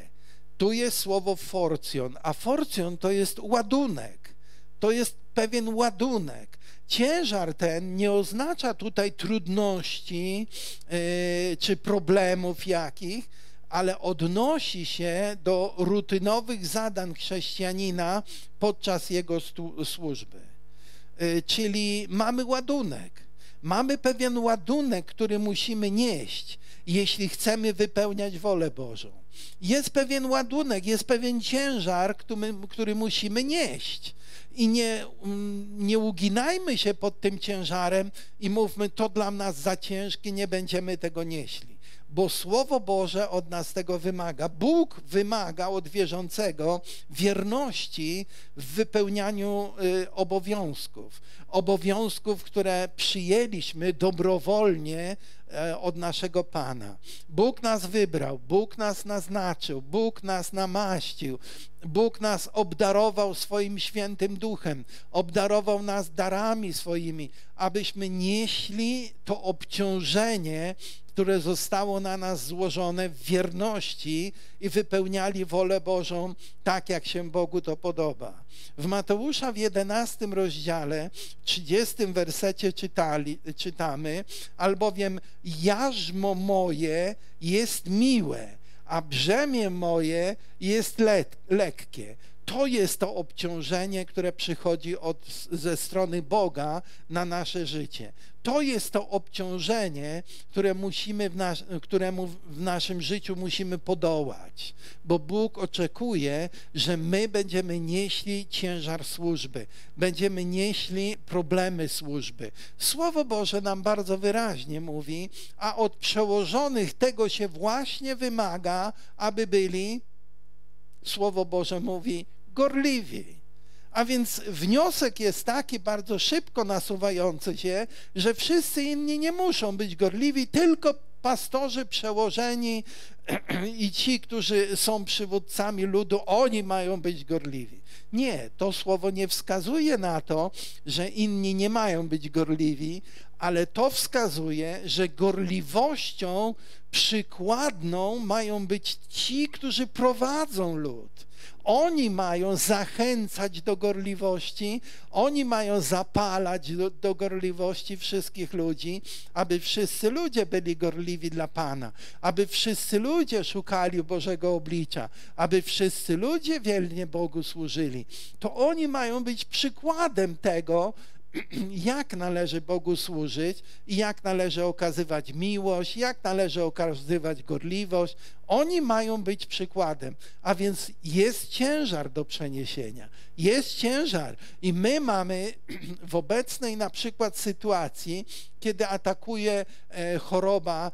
Tu jest słowo forcjon, a forcjon to jest ładunek. To jest pewien ładunek. Ciężar ten nie oznacza tutaj trudności czy problemów jakich, ale odnosi się do rutynowych zadań chrześcijanina podczas jego służby. Czyli mamy ładunek. Mamy pewien ładunek, który musimy nieść, jeśli chcemy wypełniać wolę Bożą. Jest pewien ładunek, jest pewien ciężar, który musimy nieść. I nie uginajmy się pod tym ciężarem i mówmy, to dla nas za ciężkie, nie będziemy tego nieśli. Bo Słowo Boże od nas tego wymaga. Bóg wymaga od wierzącego wierności w wypełnianiu obowiązków, które przyjęliśmy dobrowolnie od naszego Pana. Bóg nas wybrał, Bóg nas naznaczył, Bóg nas namaścił, Bóg nas obdarował swoim Świętym Duchem, obdarował nas darami swoimi, abyśmy nieśli to obciążenie, które zostało na nas złożone w wierności i wypełniali wolę Bożą tak, jak się Bogu to podoba. W Mateusza w 11 rozdziale, 30 wersecie czytamy, albowiem jarzmo moje jest miłe, a brzemię moje jest lekkie. To jest to obciążenie, które przychodzi ze strony Boga na nasze życie. To jest to obciążenie, któremu w naszym życiu musimy podołać, bo Bóg oczekuje, że my będziemy nieśli ciężar służby, będziemy nieśli problemy służby. Słowo Boże nam bardzo wyraźnie mówi, a od przełożonych tego się właśnie wymaga, aby byli, Słowo Boże mówi, gorliwi. A więc wniosek jest taki bardzo szybko nasuwający się, że wszyscy inni nie muszą być gorliwi, tylko pastorzy, przełożeni i ci, którzy są przywódcami ludu, oni mają być gorliwi. Nie, to słowo nie wskazuje na to, że inni nie mają być gorliwi, ale to wskazuje, że gorliwością przykładną mają być ci, którzy prowadzą lud. Oni mają zachęcać do gorliwości, oni mają zapalać do gorliwości wszystkich ludzi, aby wszyscy ludzie byli gorliwi dla Pana, aby wszyscy ludzie szukali Bożego oblicza, aby wszyscy ludzie wiernie Bogu służyli. To oni mają być przykładem tego, jak należy Bogu służyć i jak należy okazywać miłość, jak należy okazywać gorliwość. Oni mają być przykładem, a więc jest ciężar do przeniesienia, jest ciężar i my mamy w obecnej na przykład sytuacji, kiedy atakuje choroba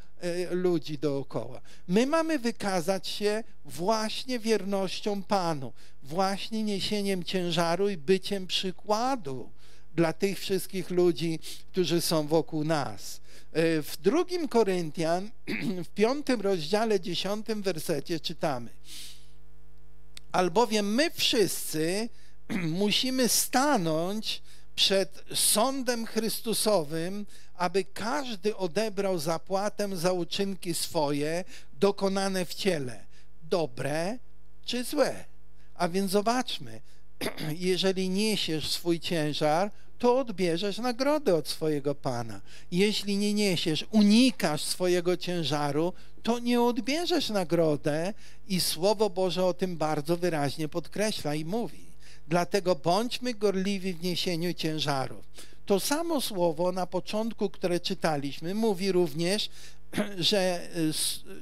ludzi dookoła. My mamy wykazać się właśnie wiernością Panu, właśnie niesieniem ciężaru i byciem przykładu dla tych wszystkich ludzi, którzy są wokół nas. W 2 Koryntian, w 5 rozdziale, 10 wersecie czytamy: albowiem my wszyscy musimy stanąć przed sądem Chrystusowym, aby każdy odebrał zapłatę za uczynki swoje dokonane w ciele, dobre czy złe. A więc zobaczmy, jeżeli niesiesz swój ciężar, to odbierzesz nagrodę od swojego Pana. Jeśli nie niesiesz, unikasz swojego ciężaru, to nie odbierzesz nagrodę i Słowo Boże o tym bardzo wyraźnie podkreśla i mówi. Dlatego bądźmy gorliwi w niesieniu ciężarów. To samo słowo na początku, które czytaliśmy, mówi również,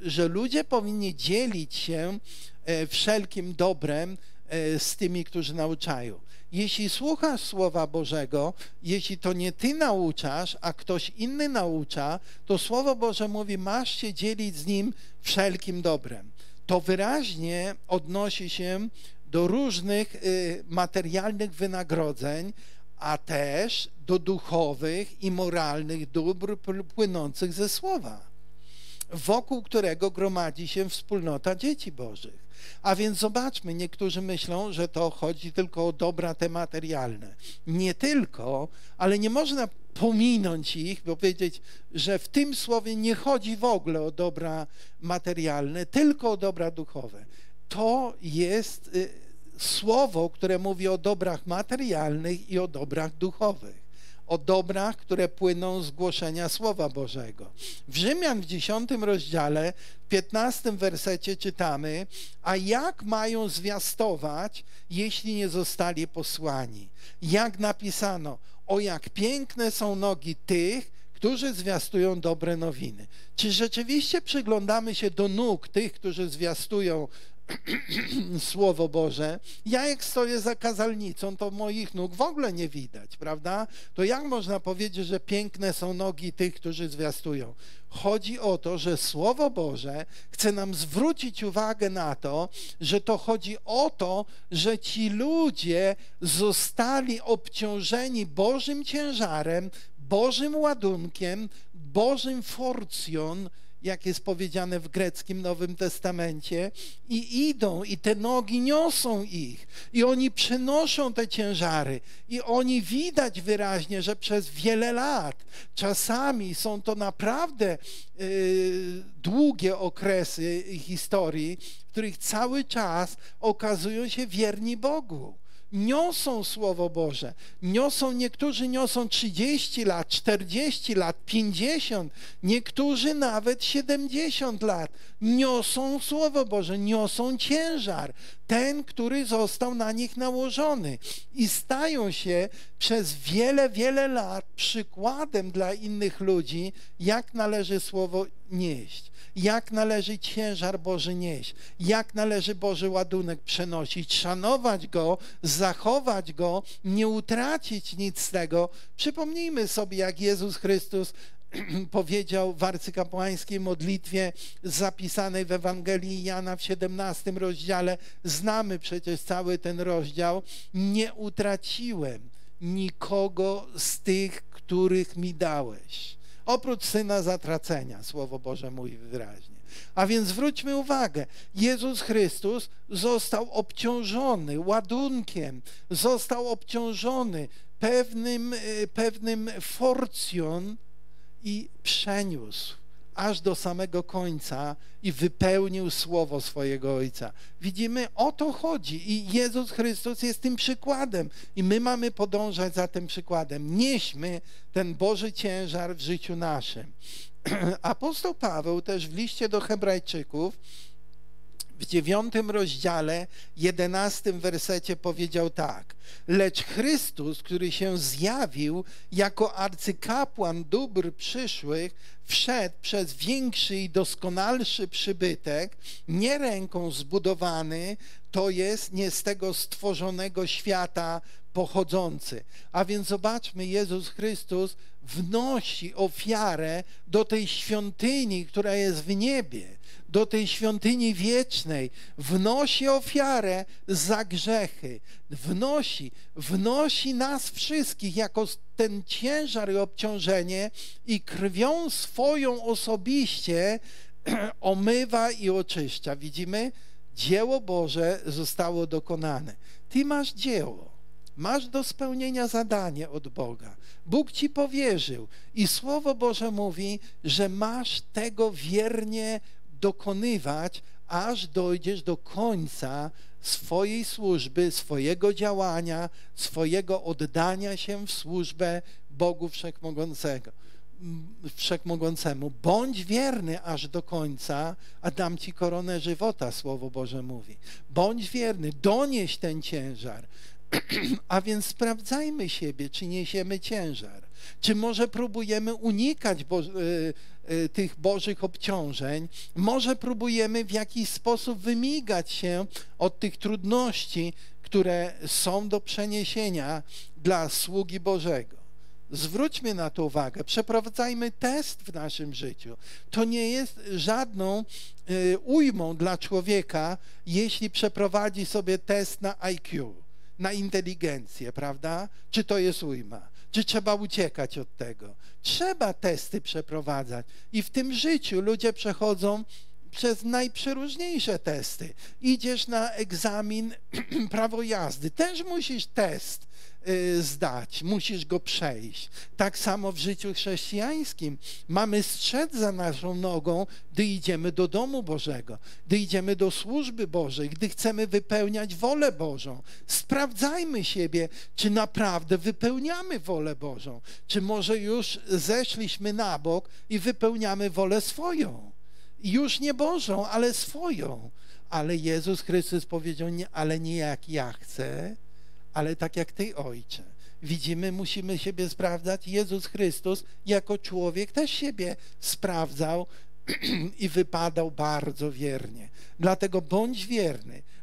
że ludzie powinni dzielić się wszelkim dobrem z tymi, którzy nauczają. Jeśli słuchasz Słowa Bożego, jeśli to nie ty nauczasz, a ktoś inny naucza, to Słowo Boże mówi, masz się dzielić z nim wszelkim dobrem. To wyraźnie odnosi się do różnych materialnych wynagrodzeń, a też do duchowych i moralnych dóbr płynących ze Słowa, wokół którego gromadzi się wspólnota dzieci Bożych. A więc zobaczmy, niektórzy myślą, że to chodzi tylko o dobra te materialne. Nie tylko, ale nie można pominąć ich, bo powiedzieć, że w tym słowie nie chodzi w ogóle o dobra materialne, tylko o dobra duchowe. To jest słowo, które mówi o dobrach materialnych i o dobrach duchowych, o dobrach, które płyną z głoszenia Słowa Bożego. W Rzymian w 10 rozdziale, w 15 wersecie czytamy: a jak mają zwiastować, jeśli nie zostali posłani? Jak napisano, o jak piękne są nogi tych, którzy zwiastują dobre nowiny. Czy rzeczywiście przyglądamy się do nóg tych, którzy zwiastują Słowo Boże? Ja jak stoję za kazalnicą, to moich nóg w ogóle nie widać, prawda? To jak można powiedzieć, że piękne są nogi tych, którzy zwiastują? Chodzi o to, że Słowo Boże chce nam zwrócić uwagę na to, że to chodzi o to, że ci ludzie zostali obciążeni Bożym ciężarem, Bożym ładunkiem, Bożym forcją, jak jest powiedziane w greckim Nowym Testamencie, i idą, i te nogi niosą ich, i oni przenoszą te ciężary, i oni widać wyraźnie, że przez wiele lat, czasami są to naprawdę długie okresy historii, w których cały czas okazują się wierni Bogu. Niosą Słowo Boże, niosą, niektórzy niosą 30 lat, 40 lat, 50, niektórzy nawet 70 lat. Niosą Słowo Boże, niosą ciężar, ten, który został na nich nałożony, i stają się przez wiele, wiele lat przykładem dla innych ludzi, jak należy Słowo nieść, jak należy ciężar Boży nieść, jak należy Boży ładunek przenosić, szanować go, zachować go, nie utracić nic z tego. Przypomnijmy sobie, jak Jezus Chrystus powiedział w arcykapłańskiej modlitwie zapisanej w Ewangelii Jana w 17 rozdziale, znamy przecież cały ten rozdział, nie utraciłem nikogo z tych, których mi dałeś. Oprócz Syna Zatracenia, Słowo Boże mówi wyraźnie. A więc zwróćmy uwagę, Jezus Chrystus został obciążony ładunkiem, został obciążony pewnym forcją i przeniósł aż do samego końca i wypełnił słowo swojego Ojca. Widzimy, o to chodzi, i Jezus Chrystus jest tym przykładem i my mamy podążać za tym przykładem. Nieśmy ten Boży ciężar w życiu naszym. Apostoł Paweł też w liście do Hebrajczyków w 9 rozdziale, 11 wersecie powiedział tak: lecz Chrystus, który się zjawił jako arcykapłan dóbr przyszłych, wszedł przez większy i doskonalszy przybytek, nie ręką zbudowany, to jest nie z tego stworzonego świata pochodzący. A więc zobaczmy, Jezus Chrystus wnosi ofiarę do tej świątyni, która jest w niebie, do tej świątyni wiecznej, wnosi ofiarę za grzechy, wnosi nas wszystkich jako ten ciężar i obciążenie, i krwią swoją osobiście omywa i oczyszcza. Widzimy, dzieło Boże zostało dokonane. Ty masz dzieło, masz do spełnienia zadanie od Boga. Bóg ci powierzył i Słowo Boże mówi, że masz tego wiernie dokonywać, aż dojdziesz do końca swojej służby, swojego działania, swojego oddania się w służbę Bogu Wszechmogącemu. Bądź wierny aż do końca, a dam ci koronę żywota, Słowo Boże mówi. Bądź wierny, donieś ten ciężar. A więc sprawdzajmy siebie, czy niesiemy ciężar, czy może próbujemy unikać tych Bożych obciążeń, może próbujemy w jakiś sposób wymigać się od tych trudności, które są do przeniesienia dla sługi Bożego. Zwróćmy na to uwagę, przeprowadzajmy test w naszym życiu. To nie jest żadną ujmą dla człowieka, jeśli przeprowadzi sobie test na IQ, na inteligencję, prawda? Czy to jest ujma? Czy trzeba uciekać od tego? Trzeba testy przeprowadzać. I w tym życiu ludzie przechodzą przez najprzeróżniejsze testy. Idziesz na egzamin prawo jazdy, też musisz test zdać, musisz go przejść. Tak samo w życiu chrześcijańskim mamy strzec za naszą nogą, gdy idziemy do domu Bożego, gdy idziemy do służby Bożej, gdy chcemy wypełniać wolę Bożą. Sprawdzajmy siebie, czy naprawdę wypełniamy wolę Bożą, czy może już zeszliśmy na bok i wypełniamy wolę swoją. Już nie Bożą, ale swoją. Ale Jezus Chrystus powiedział, ale nie jak ja chcę, ale tak jak Ty, Ojcze. Widzimy, musimy siebie sprawdzać. Jezus Chrystus jako człowiek też siebie sprawdzał i wypadał bardzo wiernie. Dlatego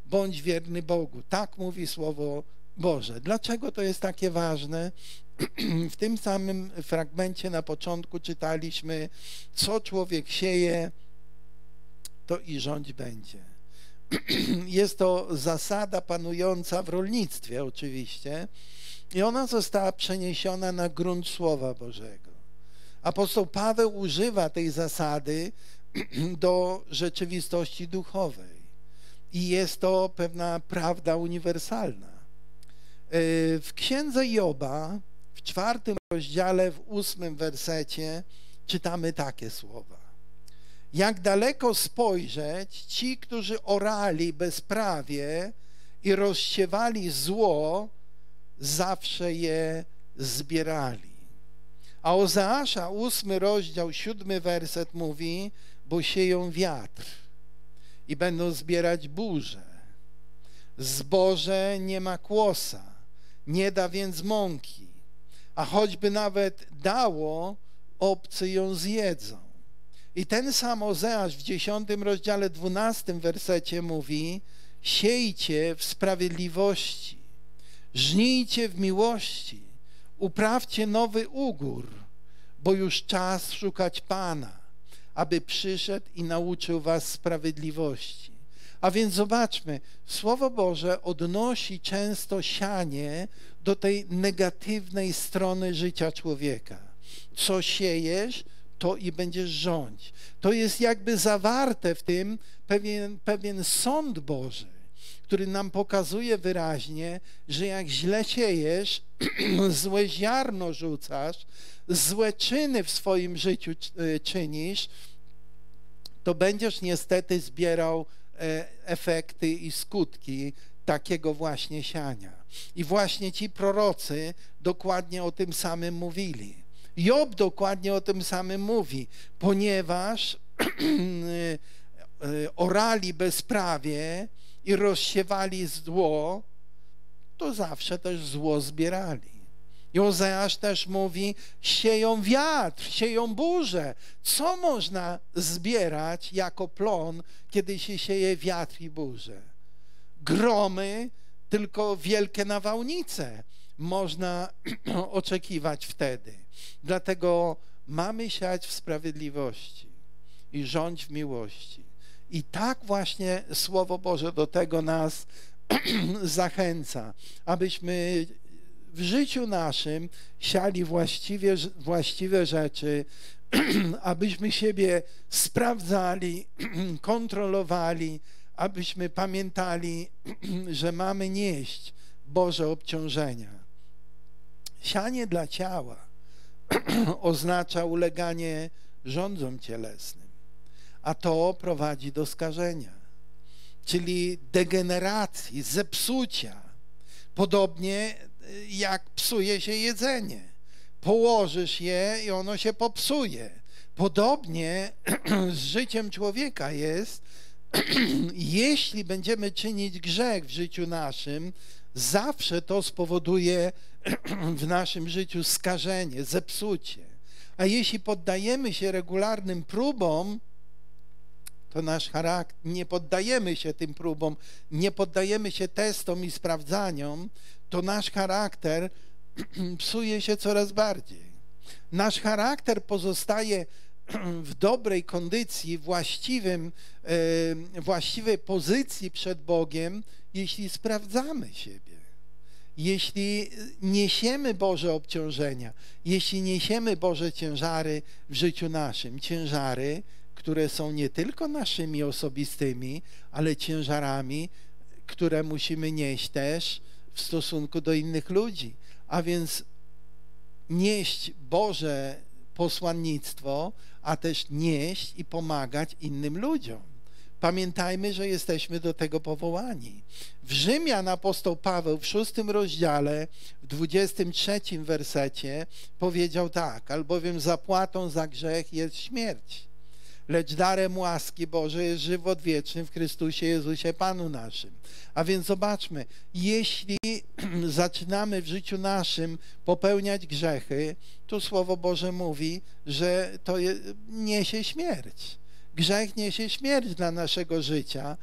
bądź wierny Bogu. Tak mówi Słowo Boże. Dlaczego to jest takie ważne? W tym samym fragmencie na początku czytaliśmy, co człowiek sieje, to i rządź będzie. Jest to zasada panująca w rolnictwie oczywiście i ona została przeniesiona na grunt Słowa Bożego. Apostoł Paweł używa tej zasady do rzeczywistości duchowej. I jest to pewna prawda uniwersalna. W Księdze Joba, w 4. rozdziale, w 8. wersecie czytamy takie słowa. Jak daleko spojrzeć, ci, którzy orali bezprawie i rozsiewali zło, zawsze je zbierali. A Ozeasza, 8. rozdział, 7. werset mówi, bo sieją wiatr i będą zbierać burzę. Zboże nie ma kłosa, nie da więc mąki, a choćby nawet dało, obcy ją zjedzą. I ten sam Ozeasz w 10. rozdziale, 12. wersecie mówi, siejcie w sprawiedliwości, żnijcie w miłości, uprawcie nowy ugór, bo już czas szukać Pana, aby przyszedł i nauczył was sprawiedliwości. A więc zobaczmy, Słowo Boże odnosi często sianie do tej negatywnej strony życia człowieka. Co siejesz, to i będziesz rządzić. To jest jakby zawarte w tym pewien sąd Boży, który nam pokazuje wyraźnie, że jak źle siejesz, złe ziarno rzucasz, złe czyny w swoim życiu czynisz, to będziesz niestety zbierał efekty i skutki takiego właśnie siania. I właśnie ci prorocy dokładnie o tym samym mówili. Job dokładnie o tym samym mówi, ponieważ orali bezprawie i rozsiewali zło, to zawsze też zło zbierali. Ozeasz też mówi, sieją wiatr, sieją burzę. Co można zbierać jako plon, kiedy się sieje wiatr i burzę? Gromy, tylko wielkie nawałnice można oczekiwać wtedy. Dlatego mamy siać w sprawiedliwości i rządź w miłości. I tak właśnie Słowo Boże do tego nas zachęca, abyśmy w życiu naszym siali właściwe rzeczy, abyśmy siebie sprawdzali, kontrolowali, abyśmy pamiętali, że mamy nieść Boże obciążenia. Sianie dla ciała oznacza uleganie rządzom cielesnym, a to prowadzi do skażenia, czyli degeneracji, zepsucia. Podobnie jak psuje się jedzenie. Położysz je i ono się popsuje. Podobnie z życiem człowieka jest, jeśli będziemy czynić grzech w życiu naszym, zawsze to spowoduje w naszym życiu skażenie, zepsucie. A jeśli poddajemy się regularnym próbom, to nasz charakter, nie poddajemy się tym próbom, nie poddajemy się testom i sprawdzaniom, to nasz charakter psuje się coraz bardziej. Nasz charakter pozostaje w dobrej kondycji, właściwej pozycji przed Bogiem, jeśli sprawdzamy siebie, jeśli niesiemy Boże obciążenia, jeśli niesiemy Boże ciężary w życiu naszym, ciężary, które są nie tylko naszymi osobistymi, ale ciężarami, które musimy nieść też w stosunku do innych ludzi. A więc nieść Boże posłannictwo, a też nieść i pomagać innym ludziom. Pamiętajmy, że jesteśmy do tego powołani. W Rzymian apostoł Paweł w 6. rozdziale, w 23. wersecie powiedział tak, albowiem zapłatą za grzech jest śmierć, lecz darem łaski Bożej jest żywot wieczny w Chrystusie Jezusie Panu naszym. A więc zobaczmy, jeśli zaczynamy w życiu naszym popełniać grzechy, to Słowo Boże mówi, że to niesie śmierć. Grzech niesie śmierć dla naszego życia,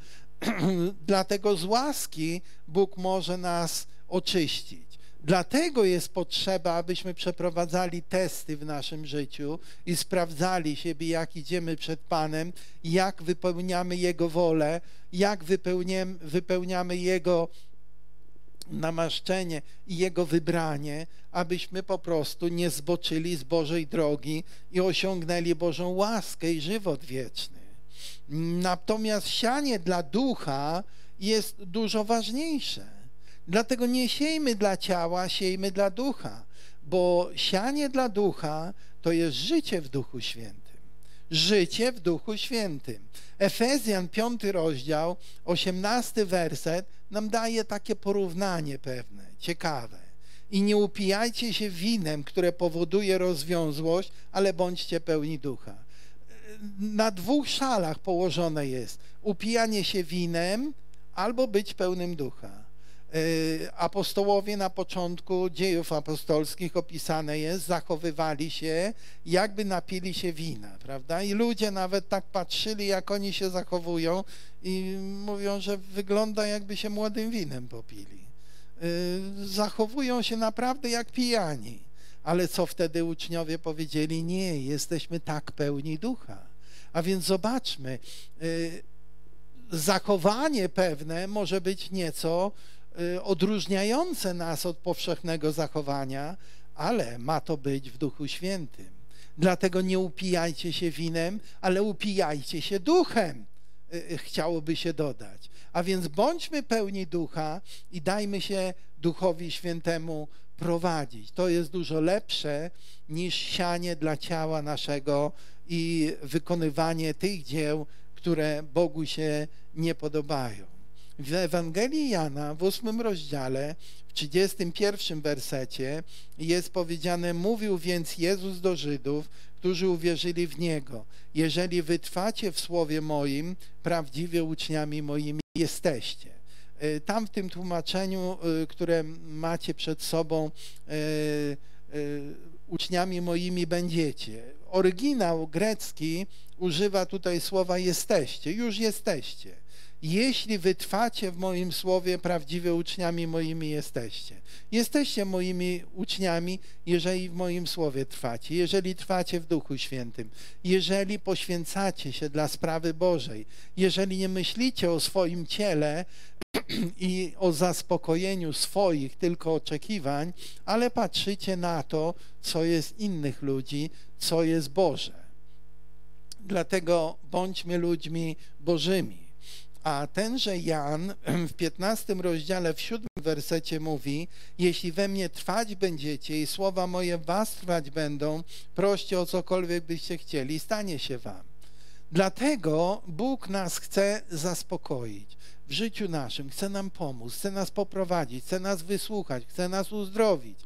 dlatego z łaski Bóg może nas oczyścić. Dlatego jest potrzeba, abyśmy przeprowadzali testy w naszym życiu i sprawdzali siebie, jak idziemy przed Panem, jak wypełniamy Jego wolę, jak wypełniamy Jego namaszczenie i Jego wybranie, abyśmy po prostu nie zboczyli z Bożej drogi i osiągnęli Bożą łaskę i żywot wieczny. Natomiast sianie dla ducha jest dużo ważniejsze. Dlatego nie siejmy dla ciała, siejmy dla ducha, bo sianie dla ducha to jest życie w Duchu Świętym. Życie w Duchu Świętym. Efezjan 5 rozdział, 18 werset nam daje takie porównanie pewne, ciekawe. I nie upijajcie się winem, które powoduje rozwiązłość, ale bądźcie pełni ducha. Na dwóch szalach położone jest upijanie się winem albo być pełnym ducha. Apostołowie na początku dziejów apostolskich opisane jest, zachowywali się, jakby napili się wina, prawda? I ludzie nawet tak patrzyli, jak oni się zachowują i mówią, że wygląda, jakby się młodym winem popili. Zachowują się naprawdę jak pijani. Ale co wtedy uczniowie powiedzieli? Nie, jesteśmy tak pełni ducha. A więc zobaczmy, zachowanie pewne może być nieco odróżniające nas od powszechnego zachowania, ale ma to być w Duchu Świętym. Dlatego nie upijajcie się winem, ale upijajcie się duchem, chciałoby się dodać. A więc bądźmy pełni ducha i dajmy się Duchowi Świętemu prowadzić. To jest dużo lepsze niż sianie dla ciała naszego i wykonywanie tych dzieł, które Bogu się nie podobają. W Ewangelii Jana w 8 rozdziale, w 31 wersecie jest powiedziane: mówił więc Jezus do Żydów, którzy uwierzyli w Niego: jeżeli wytrwacie w słowie moim, prawdziwie uczniami moimi jesteście. Tam w tym tłumaczeniu, które macie przed sobą, uczniami moimi będziecie. Oryginał grecki używa tutaj słowa jesteście, już jesteście. Jeśli wytrwacie w moim słowie, prawdziwie uczniami moimi jesteście. Jesteście moimi uczniami, jeżeli w moim słowie trwacie, jeżeli trwacie w Duchu Świętym, jeżeli poświęcacie się dla sprawy Bożej, jeżeli nie myślicie o swoim ciele i o zaspokojeniu swoich tylko oczekiwań, ale patrzycie na to, co jest innych ludzi, co jest Boże. Dlatego bądźmy ludźmi Bożymi. A tenże Jan w 15 rozdziale, w 7 wersecie mówi: jeśli we mnie trwać będziecie i słowa moje w was trwać będą, proście o cokolwiek byście chcieli, stanie się wam. Dlatego Bóg nas chce zaspokoić w życiu naszym, chce nam pomóc, chce nas poprowadzić, chce nas wysłuchać, chce nas uzdrowić.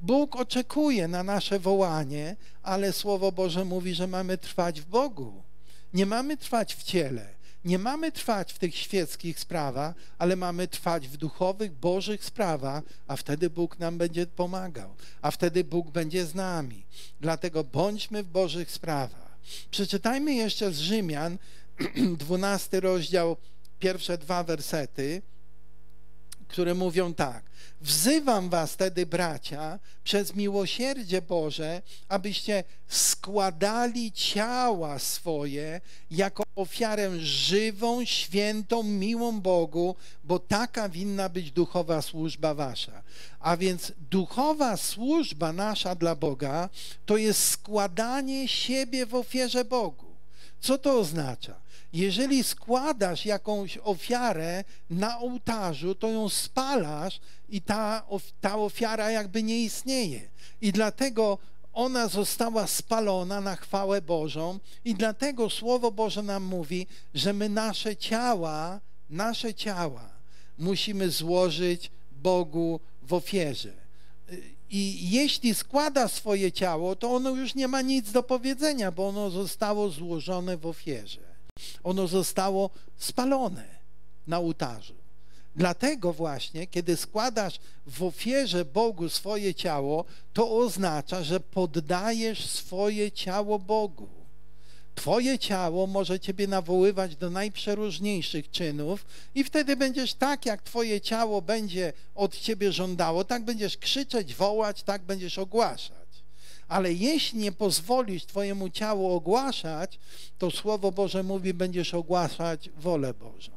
Bóg oczekuje na nasze wołanie, ale Słowo Boże mówi, że mamy trwać w Bogu. Nie mamy trwać w ciele. Nie mamy trwać w tych świeckich sprawach, ale mamy trwać w duchowych, bożych sprawach, a wtedy Bóg nam będzie pomagał, a wtedy Bóg będzie z nami. Dlatego bądźmy w bożych sprawach. Przeczytajmy jeszcze z Rzymian, 12 rozdział, pierwsze dwa wersety, które mówią tak: wzywam was tedy, bracia, przez miłosierdzie Boże, abyście składali ciała swoje jako ofiarę żywą, świętą, miłą Bogu, bo taka winna być duchowa służba wasza. A więc duchowa służba nasza dla Boga to jest składanie siebie w ofierze Bogu. Co to oznacza? Jeżeli składasz jakąś ofiarę na ołtarzu, to ją spalasz i ta ofiara jakby nie istnieje. I dlatego ona została spalona na chwałę Bożą i dlatego Słowo Boże nam mówi, że my nasze ciała musimy złożyć Bogu w ofierze. I jeśli składa swoje ciało, to ono już nie ma nic do powiedzenia, bo ono zostało złożone w ofierze. Ono zostało spalone na ołtarzu. Dlatego właśnie, kiedy składasz w ofierze Bogu swoje ciało, to oznacza, że poddajesz swoje ciało Bogu. Twoje ciało może ciebie nawoływać do najprzeróżniejszych czynów i wtedy będziesz tak, jak twoje ciało będzie od ciebie żądało, tak będziesz krzyczeć, wołać, tak będziesz ogłaszać. Ale jeśli nie pozwolisz twojemu ciału ogłaszać, to Słowo Boże mówi, będziesz ogłaszać wolę Bożą.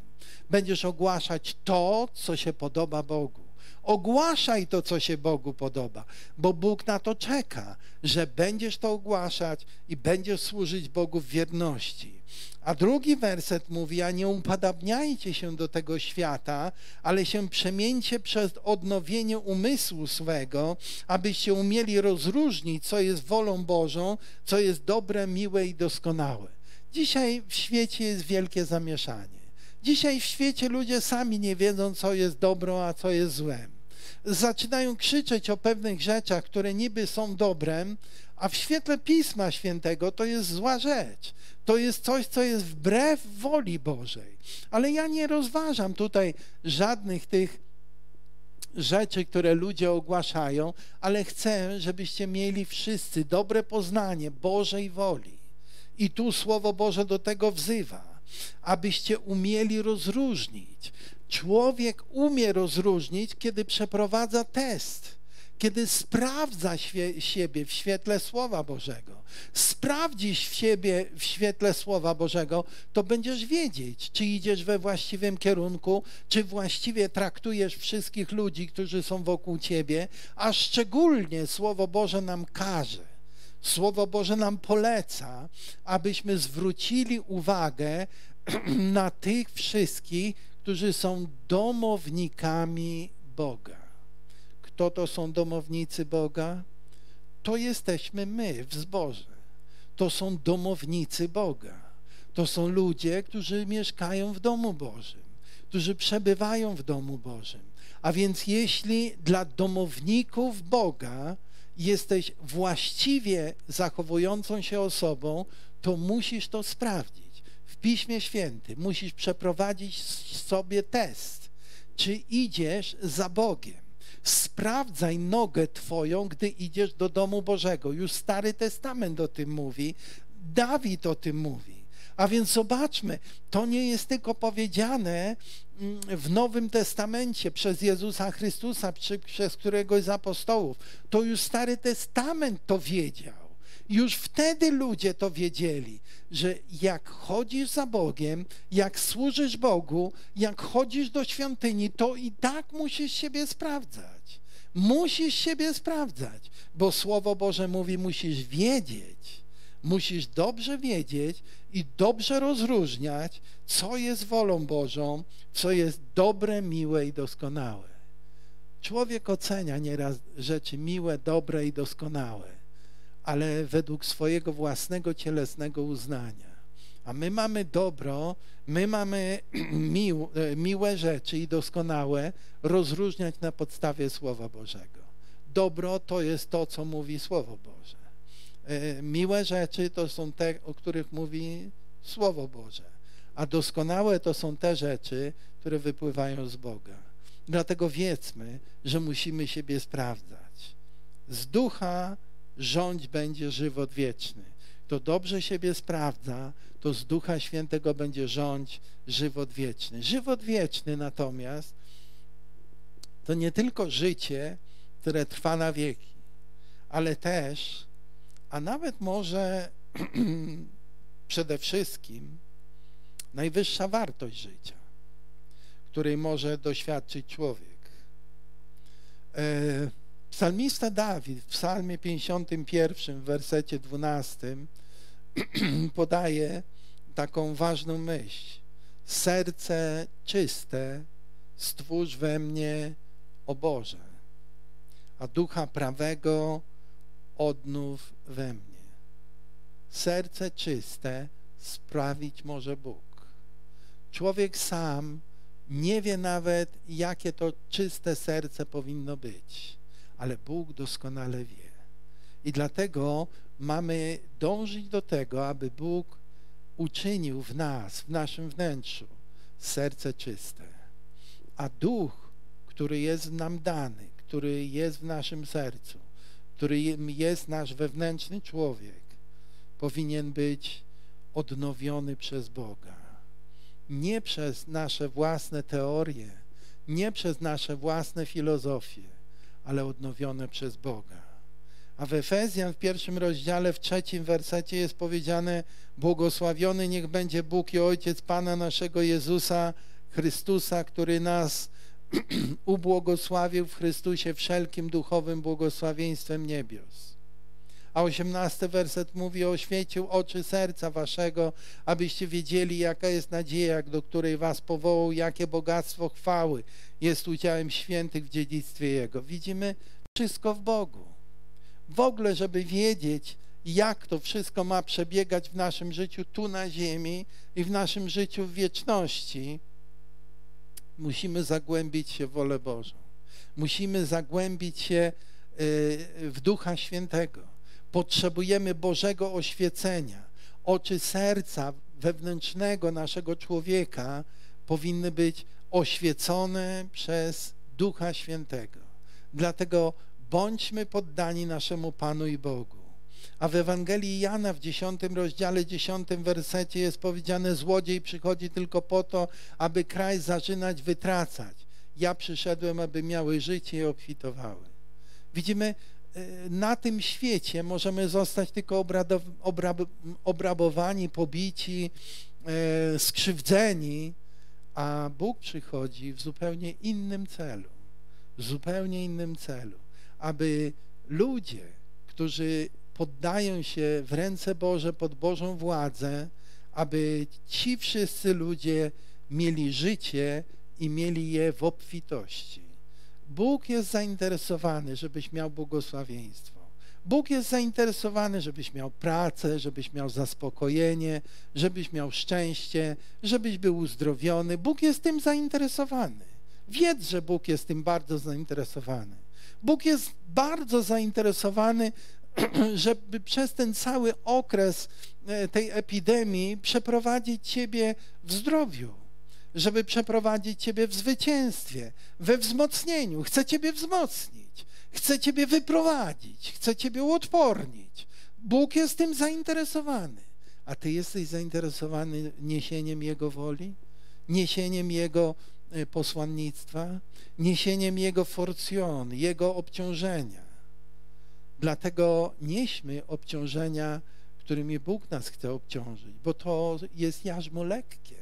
Będziesz ogłaszać to, co się podoba Bogu. Ogłaszaj to, co się Bogu podoba, bo Bóg na to czeka, że będziesz to ogłaszać i będziesz służyć Bogu w wierności. A drugi werset mówi, a nie upadabniajcie się do tego świata, ale się przemieńcie przez odnowienie umysłu swego, abyście umieli rozróżnić, co jest wolą Bożą, co jest dobre, miłe i doskonałe. Dzisiaj w świecie jest wielkie zamieszanie. Dzisiaj w świecie ludzie sami nie wiedzą, co jest dobro, a co jest złem. Zaczynają krzyczeć o pewnych rzeczach, które niby są dobrem, a w świetle Pisma Świętego to jest zła rzecz. To jest coś, co jest wbrew woli Bożej. Ale ja nie rozważam tutaj żadnych tych rzeczy, które ludzie ogłaszają, ale chcę, żebyście mieli wszyscy dobre poznanie Bożej woli. I tu Słowo Boże do tego wzywa, abyście umieli rozróżnić. Człowiek umie rozróżnić, kiedy przeprowadza test, kiedy sprawdza siebie w świetle Słowa Bożego. Sprawdzisz siebie w świetle Słowa Bożego, to będziesz wiedzieć, czy idziesz we właściwym kierunku, czy właściwie traktujesz wszystkich ludzi, którzy są wokół ciebie, a szczególnie Słowo Boże nam każe. Słowo Boże nam poleca, abyśmy zwrócili uwagę na tych wszystkich, którzy są domownikami Boga. Kto to są domownicy Boga? To jesteśmy my w zborze. To są domownicy Boga. To są ludzie, którzy mieszkają w domu Bożym, którzy przebywają w domu Bożym. A więc jeśli dla domowników Boga jesteś właściwie zachowującą się osobą, to musisz to sprawdzić. W Piśmie Świętym musisz przeprowadzić sobie test, czy idziesz za Bogiem. Sprawdzaj nogę twoją, gdy idziesz do domu Bożego. Już Stary Testament o tym mówi, Dawid o tym mówi. A więc zobaczmy, to nie jest tylko powiedziane w Nowym Testamencie przez Jezusa Chrystusa, czy przez któregoś z apostołów. To już Stary Testament to wiedział. Już wtedy ludzie to wiedzieli, że jak chodzisz za Bogiem, jak służysz Bogu, jak chodzisz do świątyni, to i tak musisz siebie sprawdzać. Musisz siebie sprawdzać, bo Słowo Boże mówi, musisz wiedzieć. Musisz dobrze wiedzieć i dobrze rozróżniać, co jest wolą Bożą, co jest dobre, miłe i doskonałe. Człowiek ocenia nieraz rzeczy miłe, dobre i doskonałe, ale według swojego własnego cielesnego uznania. A my mamy dobro, my mamy miłe rzeczy i doskonałe rozróżniać na podstawie Słowa Bożego. Dobro to jest to, co mówi Słowo Boże. Miłe rzeczy to są te, o których mówi Słowo Boże, a doskonałe to są te rzeczy, które wypływają z Boga. Dlatego wiedzmy, że musimy siebie sprawdzać. Z ducha rządź będzie żywot wieczny. Kto dobrze siebie sprawdza, to z Ducha Świętego będzie rządź żywot wieczny. Żywot wieczny natomiast to nie tylko życie, które trwa na wieki, ale też, a nawet może przede wszystkim najwyższa wartość życia, której może doświadczyć człowiek. Psalmista Dawid w psalmie 51 w wersecie 12 podaje taką ważną myśl. Serce czyste stwórz we mnie, o Boże, a ducha prawego odnów we mnie. Serce czyste sprawić może Bóg. Człowiek sam nie wie nawet, jakie to czyste serce powinno być, ale Bóg doskonale wie. I dlatego mamy dążyć do tego, aby Bóg uczynił w nas, w naszym wnętrzu serce czyste. A duch, który jest nam dany, który jest w naszym sercu, którym jest nasz wewnętrzny człowiek, powinien być odnowiony przez Boga. Nie przez nasze własne teorie, nie przez nasze własne filozofie, ale odnowione przez Boga. A w Efezjan w 1 rozdziale w 3 wersecie jest powiedziane: błogosławiony niech będzie Bóg i Ojciec Pana naszego Jezusa Chrystusa, który nas ubłogosławił w Chrystusie wszelkim duchowym błogosławieństwem niebios. A 18 werset mówi: oświecił oczy serca waszego, abyście wiedzieli, jaka jest nadzieja, do której was powołał, jakie bogactwo chwały jest udziałem świętych w dziedzictwie Jego. Widzimy wszystko w Bogu. W ogóle, żeby wiedzieć, jak to wszystko ma przebiegać w naszym życiu tu na ziemi i w naszym życiu w wieczności, musimy zagłębić się w wolę Bożą. Musimy zagłębić się w Ducha Świętego. Potrzebujemy Bożego oświecenia. Oczy serca wewnętrznego naszego człowieka powinny być oświecone przez Ducha Świętego. Dlatego bądźmy poddani naszemu Panu i Bogu. A w Ewangelii Jana w 10 rozdziale, 10 wersecie jest powiedziane: złodziej przychodzi tylko po to, aby kraj zarzynać, wytracać. Ja przyszedłem, aby miały życie i obfitowały. Widzimy, na tym świecie możemy zostać tylko obrabowani, pobici, skrzywdzeni, a Bóg przychodzi w zupełnie innym celu. W zupełnie innym celu. Aby ludzie, którzy poddają się w ręce Boże, pod Bożą władzę, aby ci wszyscy ludzie mieli życie i mieli je w obfitości. Bóg jest zainteresowany, żebyś miał błogosławieństwo. Bóg jest zainteresowany, żebyś miał pracę, żebyś miał zaspokojenie, żebyś miał szczęście, żebyś był uzdrowiony. Bóg jest tym zainteresowany. Wiedz, że Bóg jest tym bardzo zainteresowany. Bóg jest bardzo zainteresowany, żeby przez ten cały okres tej epidemii przeprowadzić ciebie w zdrowiu, żeby przeprowadzić ciebie w zwycięstwie, we wzmocnieniu. Chce ciebie wzmocnić, chce ciebie wyprowadzić, chce ciebie uodpornić. Bóg jest tym zainteresowany. A ty jesteś zainteresowany niesieniem Jego woli, niesieniem Jego posłannictwa, niesieniem Jego forcjon, Jego obciążenia. Dlatego nieśmy obciążenia, którymi Bóg nas chce obciążyć, bo to jest jarzmo lekkie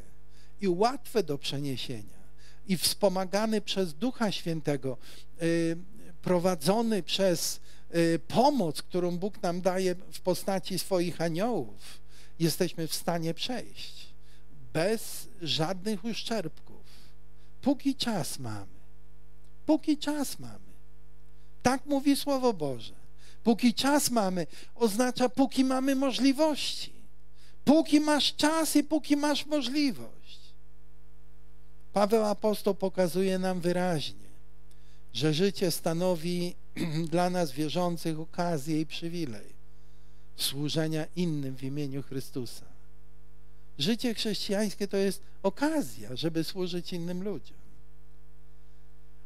i łatwe do przeniesienia, i wspomagany przez Ducha Świętego, prowadzony przez pomoc, którą Bóg nam daje w postaci swoich aniołów, jesteśmy w stanie przejść bez żadnych uszczerbków. Póki czas mamy. Póki czas mamy. Tak mówi Słowo Boże. Póki czas mamy, oznacza póki mamy możliwości. Póki masz czas i póki masz możliwość. Paweł apostoł pokazuje nam wyraźnie, że życie stanowi dla nas wierzących okazję i przywilej służenia innym w imieniu Chrystusa. Życie chrześcijańskie to jest okazja, żeby służyć innym ludziom.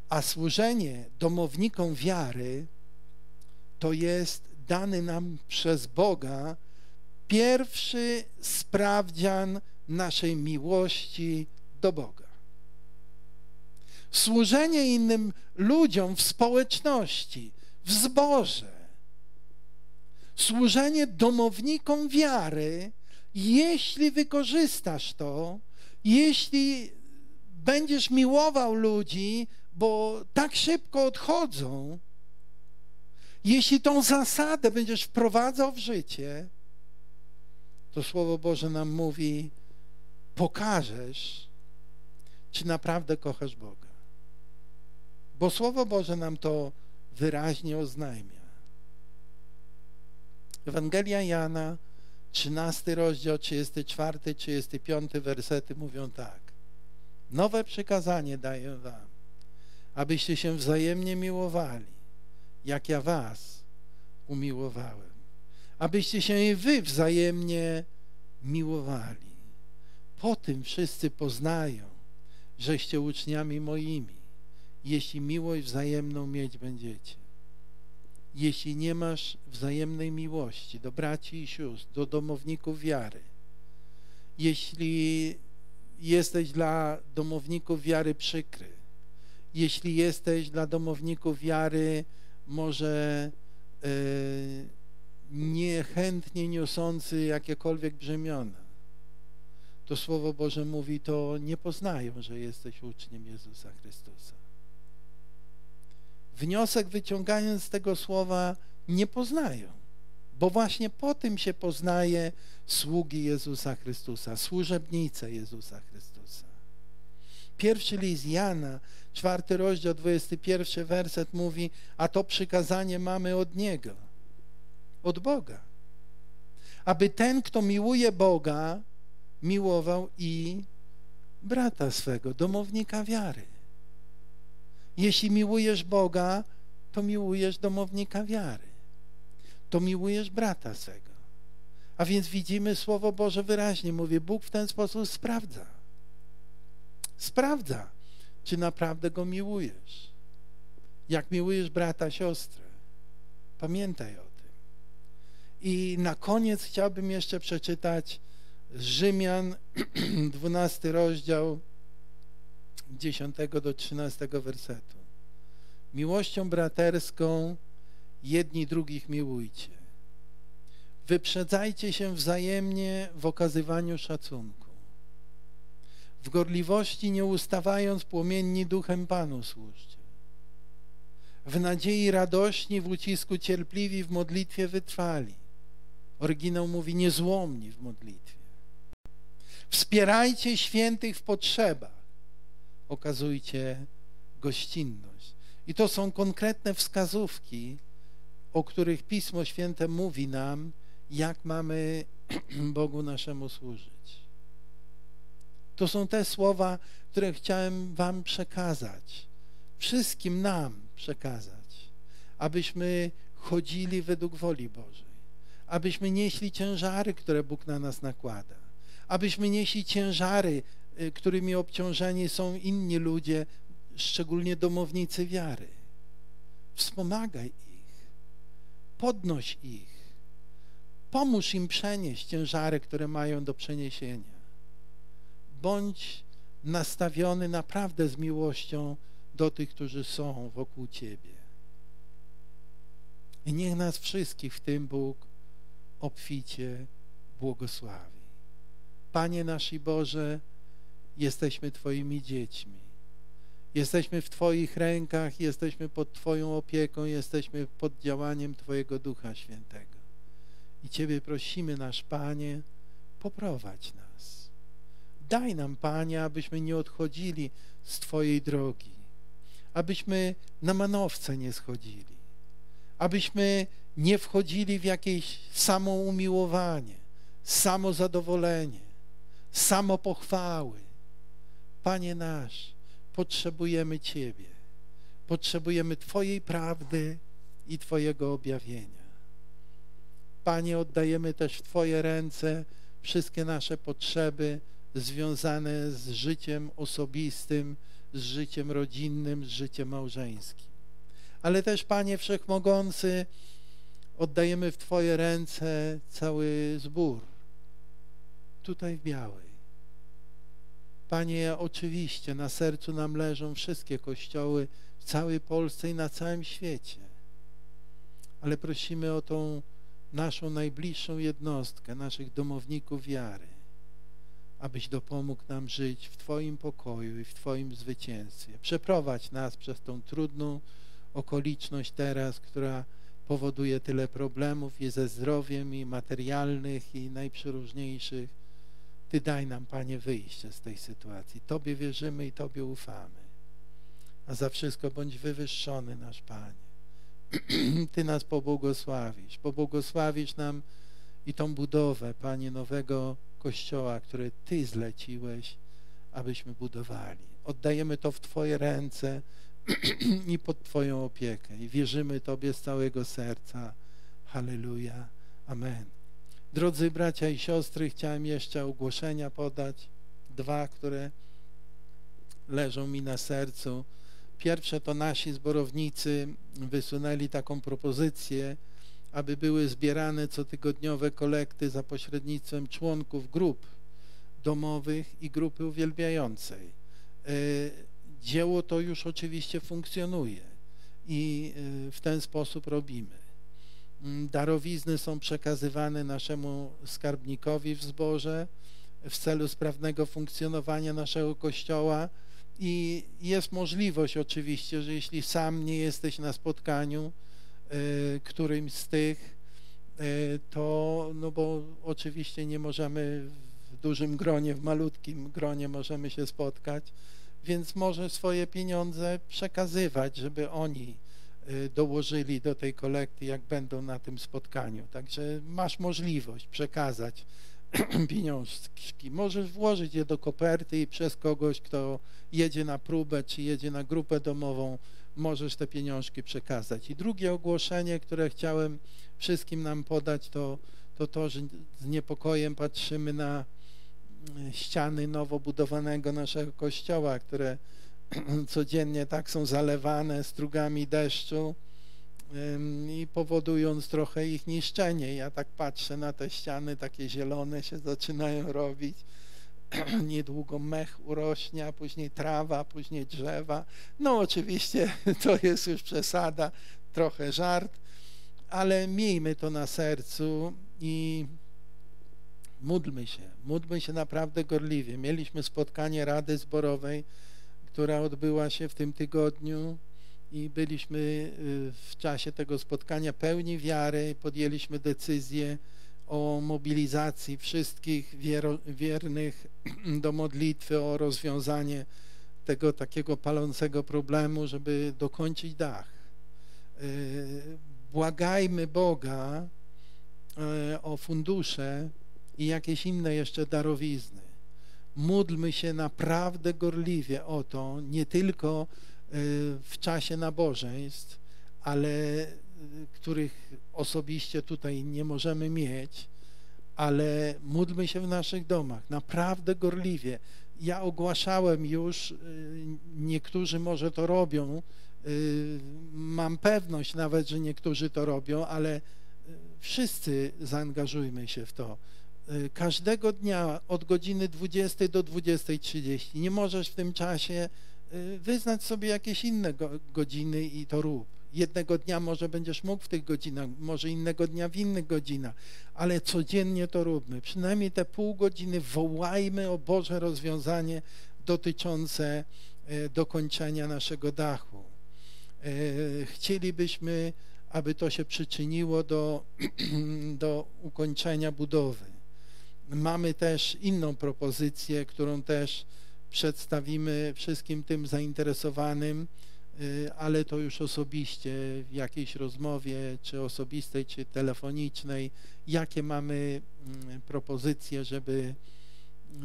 A służenie domownikom wiary to jest dany nam przez Boga pierwszy sprawdzian naszej miłości do Boga. Służenie innym ludziom w społeczności, w zborze, służenie domownikom wiary, jeśli wykorzystasz to, jeśli będziesz miłował ludzi, bo tak szybko odchodzą, jeśli tą zasadę będziesz wprowadzał w życie, to Słowo Boże nam mówi: pokażesz, czy naprawdę kochasz Boga. Bo Słowo Boże nam to wyraźnie oznajmia. Ewangelia Jana, 13 rozdział, 34, 35 wersety mówią tak: nowe przykazanie daję wam, abyście się wzajemnie miłowali, jak ja was umiłowałem. Abyście się i wy wzajemnie miłowali. Po tym wszyscy poznają, żeście uczniami moimi, jeśli miłość wzajemną mieć będziecie. Jeśli nie masz wzajemnej miłości do braci i sióstr, do domowników wiary, jeśli jesteś dla domowników wiary przykry, jeśli jesteś dla domowników wiary może niechętnie niosący jakiekolwiek brzemiona, to Słowo Boże mówi: to nie poznają, że jesteś uczniem Jezusa Chrystusa. wniosek wyciągając z tego słowa nie poznają, bo właśnie po tym się poznaje sługi Jezusa Chrystusa, służebnice Jezusa Chrystusa. Pierwszy list Jana, 4 rozdział, 21 werset mówi, a to przykazanie mamy od Niego, od Boga, aby ten, kto miłuje Boga, miłował i brata swego, domownika wiary. Jeśli miłujesz Boga, to miłujesz domownika wiary, to miłujesz brata swego. A więc widzimy, Słowo Boże wyraźnie mówi, Bóg w ten sposób sprawdza. Sprawdza, czy naprawdę Go miłujesz. Jak miłujesz brata, siostrę. Pamiętaj o tym. I na koniec chciałbym jeszcze przeczytać Rzymian, 12 rozdział, 10 do 13 wersetu. Miłością braterską jedni drugich miłujcie. Wyprzedzajcie się wzajemnie w okazywaniu szacunku. W gorliwości nie ustawając płomienni duchem Panu służcie. W nadziei radośni, w ucisku cierpliwi, w modlitwie wytrwali. Oryginał mówi niezłomni w modlitwie. Wspierajcie świętych w potrzebach. Okazujcie gościnność. I to są konkretne wskazówki, o których Pismo Święte mówi nam, jak mamy Bogu naszemu służyć. To są te słowa, które chciałem wam przekazać, wszystkim nam przekazać, abyśmy chodzili według woli Bożej, abyśmy nieśli ciężary, które Bóg na nas nakłada, abyśmy nieśli ciężary, którymi obciążeni są inni ludzie, szczególnie domownicy wiary. Wspomagaj ich, podnoś ich, pomóż im przenieść ciężary, które mają do przeniesienia. Bądź nastawiony naprawdę z miłością do tych, którzy są wokół Ciebie. I niech nas wszystkich w tym Bóg obficie błogosławi. Panie nasz i Boże, jesteśmy Twoimi dziećmi. Jesteśmy w Twoich rękach, jesteśmy pod Twoją opieką, jesteśmy pod działaniem Twojego Ducha Świętego. I Ciebie prosimy, nasz Panie, poprowadź nas. Daj nam, Panie, abyśmy nie odchodzili z Twojej drogi, abyśmy na manowce nie schodzili, abyśmy nie wchodzili w jakieś samoumiłowanie, samozadowolenie, samopochwały. Panie nasz, potrzebujemy Ciebie, potrzebujemy Twojej prawdy i Twojego objawienia. Panie, oddajemy też w Twoje ręce wszystkie nasze potrzeby związane z życiem osobistym, z życiem rodzinnym, z życiem małżeńskim. Ale też, Panie Wszechmogący, oddajemy w Twoje ręce cały zbór, tutaj w Białej. Panie, oczywiście na sercu nam leżą wszystkie kościoły w całej Polsce i na całym świecie, ale prosimy o tą naszą najbliższą jednostkę, naszych domowników wiary, abyś dopomógł nam żyć w Twoim pokoju i w Twoim zwycięstwie. Przeprowadź nas przez tą trudną okoliczność teraz, która powoduje tyle problemów i ze zdrowiem, i materialnych, i najprzeróżniejszych. Ty daj nam, Panie, wyjście z tej sytuacji. Tobie wierzymy i Tobie ufamy. A za wszystko bądź wywyższony, nasz Panie. Ty nas pobłogosławisz. Pobłogosławisz nam i tą budowę, Panie, nowego Kościoła, który Ty zleciłeś, abyśmy budowali. Oddajemy to w Twoje ręce i pod Twoją opiekę. I wierzymy Tobie z całego serca. Halleluja. Amen. Drodzy bracia i siostry, chciałem jeszcze ogłoszenia podać. Dwa, które leżą mi na sercu. Pierwsze to nasi zborownicy wysunęli taką propozycję, aby były zbierane cotygodniowe kolekty za pośrednictwem członków grup domowych i grupy uwielbiającej. Dzieło to już oczywiście funkcjonuje i w ten sposób robimy. Darowizny są przekazywane naszemu skarbnikowi w zborze w celu sprawnego funkcjonowania naszego Kościoła. I jest możliwość oczywiście, że jeśli sam nie jesteś na spotkaniu którymś z tych, to, no bo oczywiście nie możemy w dużym gronie, w malutkim gronie możemy się spotkać, więc może swoje pieniądze przekazywać, żeby oni dołożyli do tej kolekty, jak będą na tym spotkaniu. Także masz możliwość przekazać pieniążki. Możesz włożyć je do koperty i przez kogoś, kto jedzie na próbę, czy jedzie na grupę domową, możesz te pieniążki przekazać. I drugie ogłoszenie, które chciałem wszystkim nam podać, to, że z niepokojem patrzymy na ściany nowo budowanego naszego kościoła, które codziennie tak są zalewane strugami deszczu i powodując trochę ich niszczenie. Ja tak patrzę na te ściany, takie zielone się zaczynają robić. Niedługo mech urośnie, a później trawa, później drzewa. No oczywiście to jest już przesada, trochę żart, ale miejmy to na sercu i módlmy się naprawdę gorliwie. Mieliśmy spotkanie Rady Zborowej, która odbyła się w tym tygodniu i byliśmy w czasie tego spotkania pełni wiary, podjęliśmy decyzję o mobilizacji wszystkich wiernych do modlitwy, o rozwiązanie tego takiego palącego problemu, żeby dokończyć dach. Błagajmy Boga o fundusze i jakieś inne jeszcze darowizny. Módlmy się naprawdę gorliwie o to, nie tylko w czasie nabożeństw, ale których osobiście tutaj nie możemy mieć, ale módlmy się w naszych domach, naprawdę gorliwie. Ja ogłaszałem już, niektórzy może to robią, mam pewność nawet, że niektórzy to robią, ale wszyscy zaangażujmy się w to. Każdego dnia od godziny 20 do 20:30. Nie możesz w tym czasie wyznać sobie jakieś inne godziny i to rób. Jednego dnia może będziesz mógł w tych godzinach, może innego dnia w innych godzinach, ale codziennie to róbmy. Przynajmniej te pół godziny wołajmy o Boże rozwiązanie dotyczące dokończenia naszego dachu. Chcielibyśmy, aby to się przyczyniło do ukończenia budowy. Mamy też inną propozycję, którą też przedstawimy wszystkim tym zainteresowanym, ale to już osobiście w jakiejś rozmowie, czy osobistej, czy telefonicznej, jakie mamy propozycje,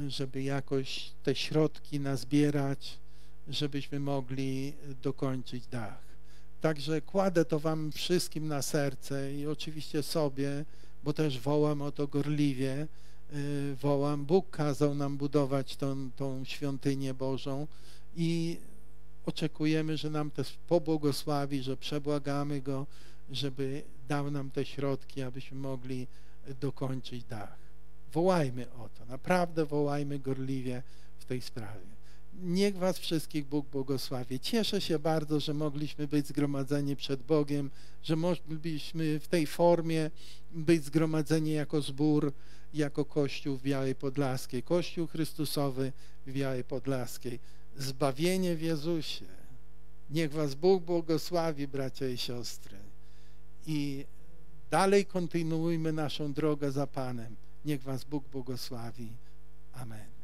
żeby jakoś te środki nazbierać, żebyśmy mogli dokończyć dach. Także kładę to wam wszystkim na serce i oczywiście sobie, bo też wołam o to gorliwie, wołam. Bóg kazał nam budować tą świątynię Bożą i oczekujemy, że nam też pobłogosławi, że przebłagamy Go, żeby dał nam te środki, abyśmy mogli dokończyć dach. Wołajmy o to, naprawdę wołajmy gorliwie w tej sprawie. Niech was wszystkich Bóg błogosławi. Cieszę się bardzo, że mogliśmy być zgromadzeni przed Bogiem, że mogliśmy w tej formie być zgromadzeni jako zbór, jako Kościół w Białej Podlaskiej, Kościół Chrystusowy w Białej Podlaskiej. Zbawienie w Jezusie. Niech was Bóg błogosławi, bracia i siostry. I dalej kontynuujmy naszą drogę za Panem. Niech was Bóg błogosławi. Amen.